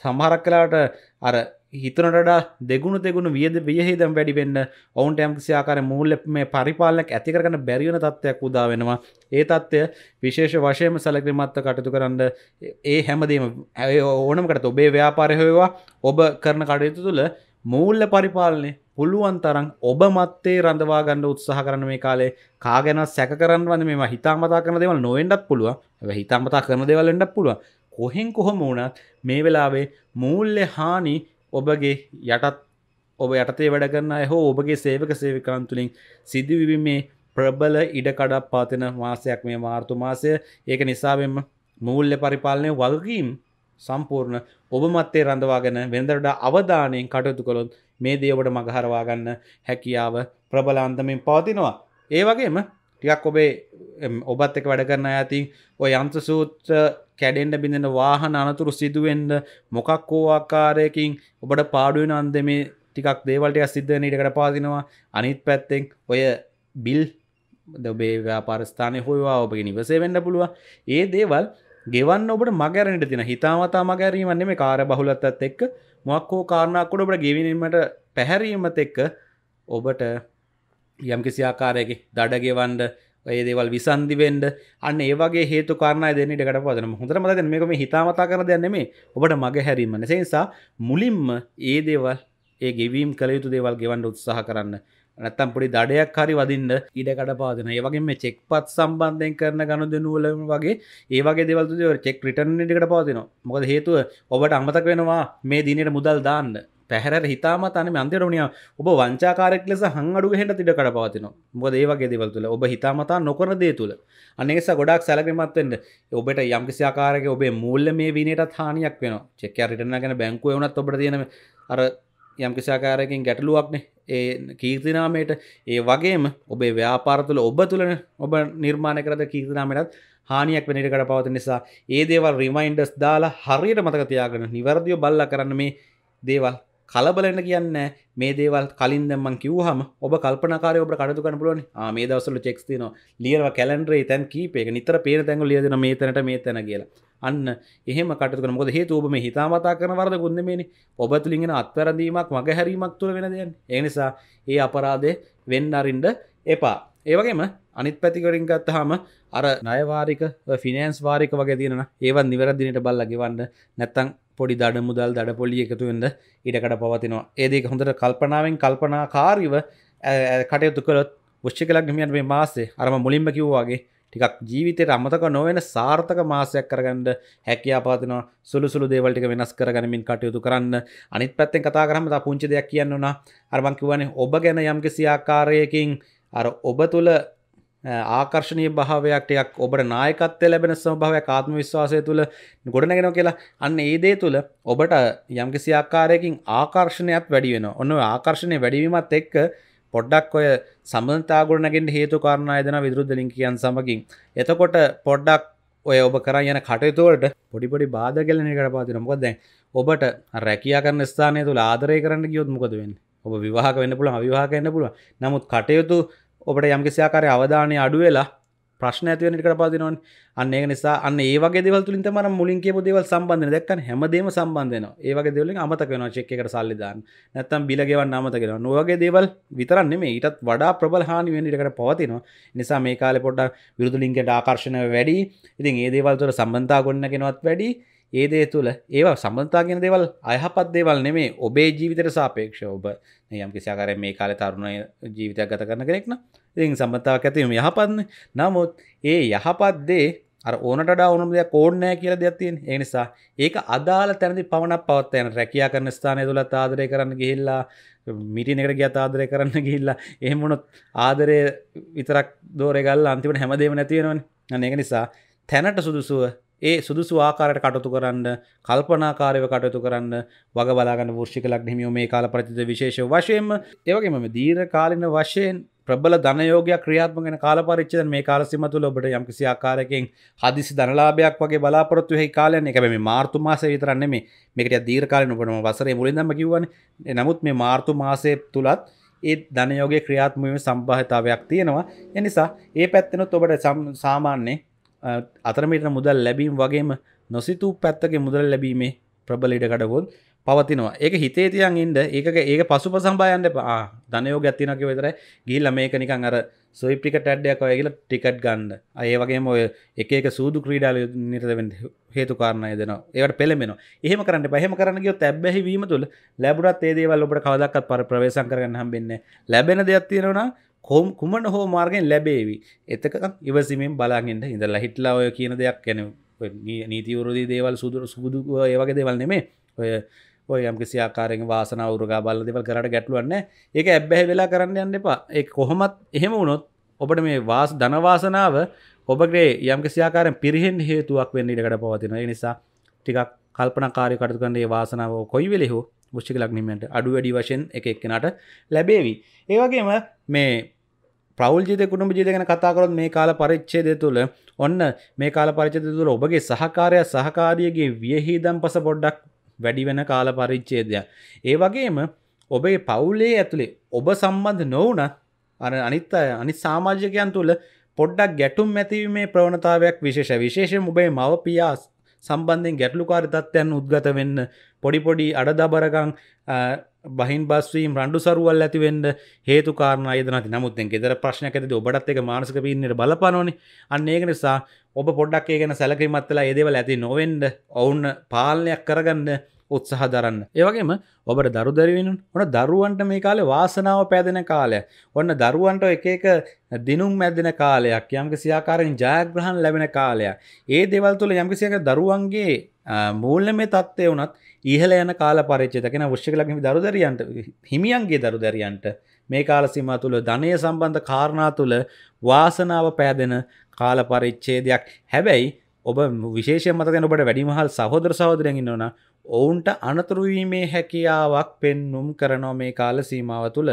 සමහරක් වෙලාවට අර හිතනට වඩා දෙගුණ දෙගුණ වියදම් වැඩි වෙන්න ඔවුන්ට යම්කිසි ආකාරයේ මූල්‍ය මේ පරිපාලනයක් ඇති කරගන්න බැරි වෙන තත්ත්වයක් උදා වෙනවා. ඒ තත්ත්වය විශේෂ වශයෙන්ම සැලකිලිමත්ව කටයුතු කරන්න. ඒ හැමදේම ඕනම කටයුතු ඔබේ ව්‍යාපාරය හොයවා ඔබ කරන කටයුතු තුළ මූල්‍ය පරිපාලනය පුළුවන් තරම් ඔබ මැත්තේ රඳවා ගන්න උත්සාහ කරන මේ කාලේ කාගෙනවත් සැක කරන්නවද මේවා හිතාමතා කරන දේවල් නොවෙන්නත් පුළුවන්. හැබැයි හිතාමතා කරන දේවල් වෙන්නත් පුළුවන්. කොහෙන් කොහම වුණත් මේ වෙලාවේ මූල්‍ය හානි ඔබගේ යටත් ඔබ යටතේ වැඩ කරන අය හෝ ඔබගේ සේවක සේවිකාන් තුලින් සිදුවීම මේ ප්‍රබල ඉඩකඩක් පාතන මාසයක් මේ මාර්තු මාසය. ඒක නිසාවෙන්ම මූල්‍ය පරිපාලනයේ වගකීම් සම්පූර්ණ ඔබ මැත්තේ රඳවාගෙන වෙනදට අවධානයෙන් කටයුතු කළොත් මේ දේ ඔබට මගහරවා ගන්න හැකියාව ප්‍රබලාන්තමින් පවතිනවා. ඒ වගේම ටිකක් ඔබේ ඔබත් එක්ක වැඩ කරන අය අතින් ඔය යන්ත්‍ර සූත්‍ර කැඩෙන්න බින්දෙන වාහන අනතුරු සිදු වෙන්න මොකක් හෝ ආකාරයකින් ඔබට පාඩු වෙන අන්දමේ ටිකක් දේවල් ටිකක් සිද්ධ වෙන ඊටකට පවතිනවා. අනිත් පැත්තෙන් ඔය බිල් ඔබේ ව්‍යාපාර ස්ථානයේ හොයවා ඔබගේ නිවසේ වෙන්න පුළුවන්. ඒ දේවල් ගෙවන්න ඔබට මගහැරෙන්න තියෙන හිතාමතා මගහැරීමක් නෙමෙයි. කාර්ය බහුලත්වයත් එක්ක මොකක් හෝ කාරණාවක් උඩ ඔබට ගෙවීමට පැහැරීමත් එක්ක ඔබට යම්කිසි ආකාරයකින් දඩ ගෙවන්න, ඒ දේවල් විසන්දි වෙන්න, අන්න ඒ වගේ හේතු කාරණා දෙන්නේ ඩකට පවදන. හොඳටම දැන් මේක මේ හිතාමතා කරන දෙයක් නෙමෙයි. ඔබට මගහැරීම නැසෙ නිසා මුලින්ම ඒ දේවල් ඒ ගෙවීම් කළ යුතු දේවල් ගෙවන්න උත්සාහ කරන්න. නැත්තම් පොඩි දඩයක් හරි වදින්න ඉඩකඩ පාදන. ඒ වගේම මේ චෙක්පත් සම්බන්ධයෙන් කරන ගනුදෙනු වල වගේ ඒ වගේ දේවල් තුනේ චෙක් රිටර්න් ඉඩකඩ පාදිනවා. මොකද හේතුව ඔබට අමතක වෙනවා මේ දිනේට මුදල් දාන්න. පැහැරර හිතාමතා නෙමෙයි අන්තිමට වුණා ඔබ වංචාකාරයෙක් ලෙස හංඅඩු ගහෙන්න ඉඩකඩ පාදිනවා. මොකද ඒ වගේ දේවල් තුල ඔබ හිතාමතා නොකරන දේ තුල. අන්න ඒ නිසා ගොඩාක් සැලකිලිමත් වෙන්න. ඔබට යම්කිසි ආකාරයක ඔබේ මූල්‍යමය විනයටත් හානියක් වෙනවා. චෙක් එක රිටර්න් කරන බැංකුවේ වුණත් ඔබට තියෙන අර යම්කිසි ආකාරයකින් ගැටලුවක්නේ ඒ කීර්තිනාමයට. ඒ වගේම ඔබේ ව්‍යාපාර තුළ ඔබ තුළ ඔබ නිර්මාණය කරද කීර්තිනාමයටත් හානියක් වෙන ඉඩකඩ පවතින නිසා ඒ දේවල් රිමයින්ඩර්ස් දාලා හරියට මතක තියාගෙන නිවැරදිව බලලා කරන්න. මේ දේවල් කලබල වෙන්න කියන්නේ මේ දේවල් කලින් දැන් මම කිව්වහම ඔබ කල්පනාකාරී ඔබට කඩතු ගන්න පුළුවන්. ආ මේ දවස්වල චෙක්ස් තියෙනවා ලියනවා කැලෙන්ඩරේ තැන් කීපයක නිතර පේන තැන් වල ලියනවා මේ තැනට මේ තැන කියලා. අන්න එහෙම කටයුතු කරන මොකද හේතුව ඔබ මේ හිතාමතා කරන වරදකුත් නෙමෙයිනේ. ඔබ තුලින් එන අත්වැරදීමක් මගහැරීමක් තුළ වෙන දෙයක්. ඒ නිසා ඒ අපරාධේ වෙන්න අරින්න එපා. ඒ වගේම අනිත් පැතිකඩින් ගත්තාම අර ණය වාරික ෆිනෑන්ස් වාරික වගේ තියෙනවා. ඒවත් නිවැරදි දිනට බලලා ගෙවන්න. නැත්තම් පොඩි දඩ මුදල් දඩ පොලි එකතු වෙන්න ඉඩකඩ පවතිනවා. ඒ දෙක හොඳට කල්පනාවෙන් කල්පනාකාරීව කටයුතු කළොත් වෘශ්චික ලග්නයන් මේ මාසේ අරම මුලින්ම කිව්වා වගේ ටිකක් ජීවිතයට අමතක නොවන සාර්ථක මාසයක් කරගන්න හැකියාව පවතිනවා. සුළු සුළු දේවල් ටික වෙනස් කරගනිමින් කටයුතු කරන්න. අනිත් පැත්තෙන් කතා කරාම තව පුංචි දෙයක් කියන්න ඕන. අර මම කියවනේ ඔබ ගැන යම්කිසි ආකාරයකින් අර ඔබ තුළ ආකර්ෂණීය භාවයක් ටිකක් ඔබට නායකත්වය ලැබෙන ස්වභාවයක් ආත්ම විශ්වාසය තුළ ගොඩනගෙනවා කියලා. අන්න ඒ දේ තුළ ඔබට යම්කිසි ආකාරයකින් ආකර්ෂණයක් වැඩි වෙනවා. ඔන්න ඔය ආකර්ෂණය වැඩි වීමත් එක්ක පොඩ්ඩක් ඔය සම්බන්ධතා ගොඩනගන්න හේතු කාරණා යදන විරුද්ධ ලිංකිකයන් සමගින්. එතකොට පොඩ්ඩක් ඔය ඔබ කරන් යන කටයුතු වලට පොඩි පොඩි බාධා ගැලෙන එකට පාදිනවා. මොකද දැන් ඔබට රැකියා කරන ස්ථානය තුල ආදරය කරන්න ගියොත් මොකද වෙන්නේ? ඔබ විවාහක වෙන්න පුළුවන්, අවිවාහක වෙන්න පුළුවන්. නමුත් කටයුතු ඔබට යම්කිසි ආකාරයේ අවධානය අඩු වෙලා ප්‍රශ්න ඇති වෙන එකට පාදිනවනේ. අන්න ඒක නිසා අන්න ඒ වගේ දේවල් තුලින් තමයි මම මුලින් කියපු දේවල් සම්බන්ධ වෙන. දැක්කනේ හැමදේම සම්බන්ධ වෙනවා. ඒ වගේ දේවල් වලින් අමතක වෙනවා. චෙක් එකකට සල්ලි දාන්න. නැත්තම් බිල ගෙවන්න අමතක වෙනවා. ඔය වගේ දේවල් විතරක් නෙමෙයි ඊටත් වඩා ප්‍රබල හානි වෙන ඉඩකට පවතිනවා. නිසා මේ කාලේ පොඩ්ඩක් විරුද්ධ ලිංගයට ආකර්ෂණය වැඩි. ඉතින් මේ දේවල් වල සම්බන්ධතාව ගොඩනගෙනවත් වැඩි. ඒ දේ තුළ ඒවා සම්බන්ධතා කියන දේවල් අයහපත් දේවල් නෙමෙයි. ඔබේ ජීවිතයට සාපේක්ෂව ඔබ යම්කිසි ආකාරයෙන් මේ කාලේ තරුණ ජීවිතයක් ගත කරන කෙනෙක් නම් ඉතින් සම්බන්ධතාවක් ඇතිවීම යහපත්නේ. නමුත් ඒ යහපත් දේ අර ඕනට වඩා ඕනම දෙයක් ඕනේ නැහැ කියලා දෙයක් තියෙන. ඒ නිසා ඒක අදාළ තැනදී පවණක් පවත්ත යන රැකියා කරන ස්ථානය තුලත් ආදරය කරන්න ගිහිල්ලා මීටින් එකට ගියත් ආදරය කරන්න ගිහිල්ලා එහෙම වුණොත් ආදරය විතරක් දෝරේ ගාලා අන්තිමට හැමදේම නැති වෙනවනේ. අන්න ඒක නිසා තැනට සුදුසුව ඒ සුදුසු ආකාරයට කටයුතු කරන්න, කල්පනාකාරීව කටයුතු කරන්න වග බලා ගන්න වෘශ්චික ලග්න හිමියෝ මේ කාල ප්‍රතිද විශේෂ වශයෙන්ම. ඒ වගේම මේ දීර්ඝකාලීන වශයෙන් ප්‍රබල ධන යෝගයක් ක්‍රියාත්මක වෙන කාල පරිච්ඡේදය මේ කාල සීමා තුළ ඔබට යම්කිසි ආකාරයකින් හදිසි ධනලාභයක් වගේ බලාපොරොත්තු වෙයි කාලයන්නේ. හැබැයි මේ මාර්තු මාසය විතරක් නෙමෙයි. මේක ටික දීර්ඝකාලීන උපරම වසරේ මුලින්දම කිව්වනේ. නමුත් මේ මාර්තු මාසයේ තුලත් ඒ ධන යෝගයේ ක්‍රියාත්මක වීමේ සම්භාවිතාවයක් තියෙනවා. ඒ නිසා ඒ පැත්තනොත් ඔබට සාමාන්‍ය අතරමීට මුදල් ලැබීම වගේම නොසිතූ පැත්තකේ මුදල් ලැබීමේ ප්‍රබල ඉඩකඩවොත් පවතිනවා. ඒක හිතේ තියන් ඉන්න ඒකක ඒක පසුපසම බයන්න එපා. ආ ධන යෝගයක් තියෙනවා කියව විතරයි ගිහිල්ලා මේක නිකන් අර ස්විප් ටිකට් ඇඩ් එකක් වගේ ගිහලා ටිකට් ගන්න. ආ ඒ වගේම ඔය එක එක සූදු ක්‍රීඩාවල නිරත වෙන්න හේතු කාරණා යදෙනවා. ඒකට පෙළඹෙනවා. එහෙම කරන්න එපා. එහෙම කරන්න ගියොත් ඇබ්බැහි වීම තුළ ලැබුණත් ඒ දේවල් ඔබට කවදාකවත් ප්‍රවේශම් කරගන්න හම්බෙන්නේ නැහැ. ලැබෙන දෙයක් තියෙනවා නම් කුමන හෝ මාර්ගයෙන් ලැබේවි. එතකන් ඉවසීමෙන් බලන් ඉන්න ඉඳලා හිටලා ඔය කියන දෙයක් කියන්නේ ඔය නීති විරෝධී දේවල් සූදු සූදු ඒ වගේ දේවල් නෙමෙයි. ඔය ඔය යම් කිසි ආකාරයකින් වාසනාව උරගා බලන දේවල් කරාට ගැටලුවක් නැහැ. ඒක ඇබ්බැහි වෙලා කරන්න යන්න එපා. ඒ කොහොමත් එහෙම වුණොත් ඔබට මේ වාස ධන වාසනාව ඔබගේ යම් කිසි ආකාරයෙන් පිරෙහෙන්න හේතුවක් වෙන්න ඉඩ කඩ පවතිනවා. ඒ නිසා ටිකක් කල්පනාකාරී කටයුතු කරන මේ වාසනාව කොයි වෙලෙ හෝ වෘශ්චික ලග්නයට අඩු වැඩි වශයෙන් එක එක්කෙනාට ලැබෙවි. ඒ වගේම මේ ප්‍රාවුල් ජීවිත කුටුම්බ ජීවිත ගැන කතා කරොත් මේ කාල පරිච්ඡේදය තුළ ඔන්න මේ කාල පරිච්ඡේදය තුළ ඔබගේ සහකාරය සහකාරියගේ වියහිදම් පස පොඩ්ඩක් වැඩි වෙන කාල පරිච්ඡේදයක්. ඒ වගේම ඔබේ පවුලේ ඇතුලේ ඔබ සම්බන්ධ නොවුණත් අර අනිත් අනිත් සමාජිකයන් තුළ පොඩ්ඩක් ගැටුම් ඇතිවීමේ ප්‍රවණතාවයක් විශේෂ විශේෂයෙන් ඔබේ මව්පියා සම්බන්ධයෙන් ගැටලුකාරී තත්ත්වයන් උද්ගත වෙන්න පොඩි පොඩි අඩදබරකම් බහින් බස් වීම රණ්ඩු සරුවල් ඇති වෙන්න හේතු කාරණා ඊද නැති. නමුත් දැන් ගෙදර ප්‍රශ්නයක් ඇතිද ඔබටත් ඒක මානසික පීඩනයට බලපානෝනේ. අන්න ඒක නිසා ඔබ පොඩ්ඩක් ඒ ගැන සැලකිලිමත් වෙලා ඒ දේවල් ඇති නොවෙන්න වුණ පාලනයක් කරගන්න උත්සාහ දරන්න. ඒ වගේම ඔබට දරු දරුවෙනුන ඔන්න දරුවන්ට මේ කාලේ වාසනාව පෑදෙන කාලයක්. ඔන්න දරුවන්ට එක එක දිනුම් මැදෙන කාලයක්. යම්කිසි ආකාරයෙන් ජයග්‍රහණ ලැබෙන කාලයක්. ඒ දේවල් තුළ යම්කිසි ආකාරයක දරුවන්ගේ මූල්‍යමය තත්ත්වය උනත් ඉහළ යන කාල පරිච්ඡේදය කියන වෘශ්චික ලග්නයේ දරු දරියන්ට හිමියන්ගේ දරු දරියන්ට මේ කාල සීමා තුළ ධනය සම්බන්ධ කාරණා තුළ වාසනාව පෑදෙන කාල පරිච්ඡේදයක්. හැබැයි ඔබ විශේෂයෙන් මතක ගන්න ඔබට වැඩිමහල් සහෝදර සහෝදරයන් ඉන්නවා නම් ඔවුන්ට අනතුරු වීමේ හැකියාවක් පෙන්නුම් කරනවා මේ කාල සීමාව තුළ.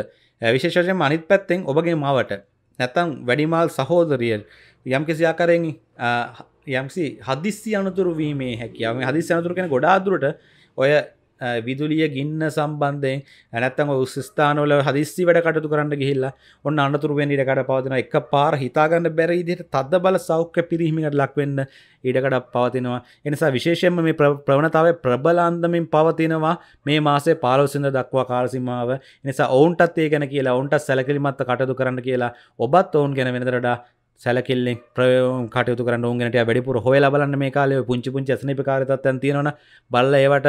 විශේෂයෙන්ම අනිත් පැත්තෙන් ඔබගේ මවට නැත්නම් වැඩිමහල් සහෝදරිය යම්කිසි ආකාරයෙන් යම්කිසි හදිස්සි අනතුරු වීමේ හැකියාව. මේ හදිස්සි අනතුරු කියන්නේ ගොඩාක් දුරට ඔය විදුලිය ගින්න සම්බන්ධයෙන් නැත්නම් ඔය උස් ස්ථානවල හදිස්සි වැඩ කටයුතු කරන්න ගිහිල්ලා ඔන්න අනතුරු වෙන්න ඉඩ කඩ පවතිනවා. එකපාර හිතා ගන්න බැරි විදිහට තද බල සෞඛ්‍ය පිරිහීමකට ලක් වෙන්න ඉඩකඩක් පවතිනවා. ඒ නිසා විශේෂයෙන්ම මේ ප්‍රවණතාවය ප්‍රබල අන්දමින් පවතිනවා මේ මාසයේ පහළොව වෙනිදා දක්වා කාල සීමාව. ඒ නිසා ඔවුන්ටත් ඒ ගැන කියලා ඔවුන්ටත් සැලකිලිමත්ව කටයුතු කරන්න කියලා ඔබත් ඔවුන් ගැන වෙනතට වඩා සැලකිල්ලෙන් ප්‍රයෝග කටයුතු කරන්න ඕන ගැන ටික වැඩිපුර හොයලා බලන්න. මේ කාලේ පුංචි පුංචි අසනීපකාරී තත්ත්වයන් තියෙනවනම් බලලා ඒවට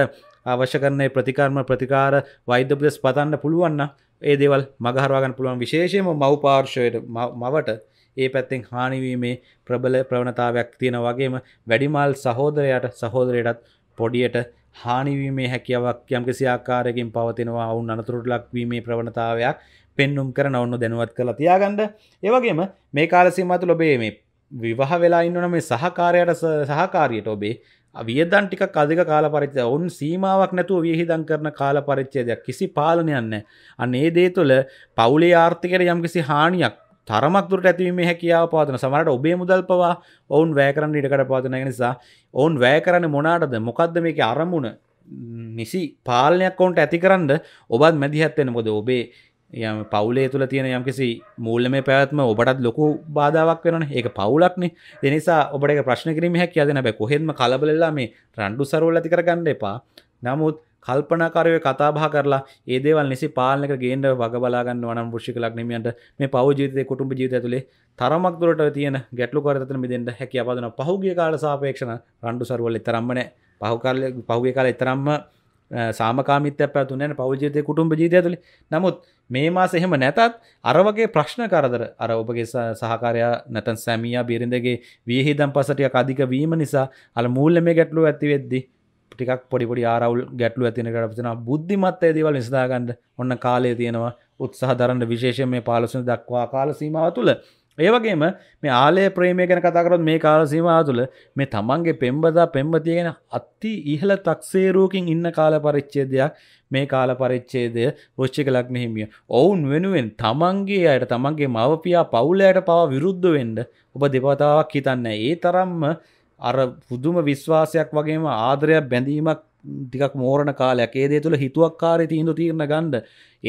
අවශ්‍ය කරන ප්‍රතිකර්ම ප්‍රතිකාර වෛද්‍ය උපදෙස් පතන්න පුළුවන් නම් ඒ දේවල් මගහරවා ගන්න පුළුවන්. විශේෂයෙන්ම මව් පාර්ශවයට මවට ඒ පැත්තෙන් හානිවීමේ ප්‍රබල ප්‍රවණතාවයක් තියෙන වගේම වැඩිමහල් සහෝදරයාට සහෝදරයටත් පොඩියට හානිවීමේ හැකියාවක් යම්කිසි ආකාරයකින් පවතිනවා. වුන් අනතුරට ලක්වීමේ ප්‍රවණතාවයක් පෙන්눔 කරන වුන් දැනුවත් කරලා තියාගන්න. ඒ වගේම මේ කාල සීමාව තුළ ඔබේ මේ විවාහ වෙලා ඉන්නවනේ මේ සහකාරයාට සහකාරියට ඔබේ වියදම් ටිකක් අධික කාල පරිච්ඡේදය වුන් සීමාවක් නැතුව වියහිදම් කරන කාල පරිච්ඡේදයක් කිසි පාලනයක් නැහැ. අන්න ඒ දේ තුළ පවුලේ ආර්ථිකයට යම්කිසි හානියක් තරමක් දුරට ඇතිවීමේ හැකියාව පවතන. සමහරට ඔබේ මුදල් පවා ඔවුන් වැය කරන්න ඉඩකඩ පවතන. ඒ නිසා ඔවුන් වැය කරන්නේ මොනකටද? මොකද්ද මේකේ අරමුණ? නිසි පාලනයක් ඔවුන්ට ඇතිකරන්න ඔබත් මැදිහත් වෙන්න. මොකද ඔබේ යම් පවුලේ තුල තියෙන යම්කිසි මූල්‍යමය පැවැත්ම ඔබටත් ලොකු බාධාවක් වෙනවනේ. ඒක පවුලක්නේ. ඒ නිසා ඔබට ඒක ප්‍රශ්න කිරීමේ හැකියාව දෙන්න. හැබැයි කොහෙත්ම කලබල වෙලා මේ රණ්ඩු සරුවල් ඇති කරගන්න එපා. නමුත් කල්පනාකාරව කතා බහ කරලා ඒ දේවල් නිසි පාලනයකට ගේන්න වග බලා ගන්නවා නම් වෘශ්චික ලග්නයට මේ පෞ ජීවිතේ කුටුම්බ ජීවිතය ඇතුලේ තරමක් දුරට තියෙන ගැටලුකාරී තත්ත්වෙ මිදෙන්න හැකියාව දෙනවා. පහුගිය කාල සාපේක්ෂව රණ්ඩු සරුවල් තරම්ම නැහැ. පහු කාලේ පහුගිය කාලේ තරම්ම සාමකාමීත්වයක් පැවතුනේ නැහැ පෞ ජීවිතේ කුටුම්බ ජීවිතය ඇතුලේ. නමුත් මේ මාසේ එහෙම නැතත් අර වගේ ප්‍රශ්න කරදර අර ඔබගේ සහකාරයා නැත්නම් සැමියා බිරිඳගේ වියහිදම් පස ටිකක් අධික වීම නිසා අල මූල්‍යමය ගැටලුව ඇති වෙද්දී ටිකක් පොඩි පොඩි ආරවුල් ගැටලු ඇති වෙන එකට අපිට බුද්ධිමත් ඒ දේවල් විසඳා ගන්න ඔන්න කාලය තියෙනවා. උත්සාහ දරන විශේෂයෙන් මේ පහළොව වෙනිදා දක්වා කාල සීමාව තුළ. ඒ වගේම මේ ආලය ප්‍රේමය ගැන කතා කරොත් මේ කාල සීමාව තුළ මේ තමන්ගේ පෙම්බදා පෙම්බතිය ගැන අති ඉහළ තක්සේරුවකින් ඉන්න කාල පරිච්ඡේදයක් මේ කාල පරිච්ඡේදය වෘශ්චික ලග්න හිමිය. ඔවුන් වෙනුවෙන් තමන්ගේ අයට තමන්ගේ මව්පියා පවුලයට පවා විරුද්ධ වෙන්න ඔබ දෙපතාවක් හිතන්නේ. ඒ තරම්ම අර පුදුම විශ්වාසයක් වගේම ආදරයක් බැඳීමක් ටිකක් මෝරණ කාලයක් ඒ දේ තුල හිතුවක්කාරී තීන්දුව తీරන ගන්න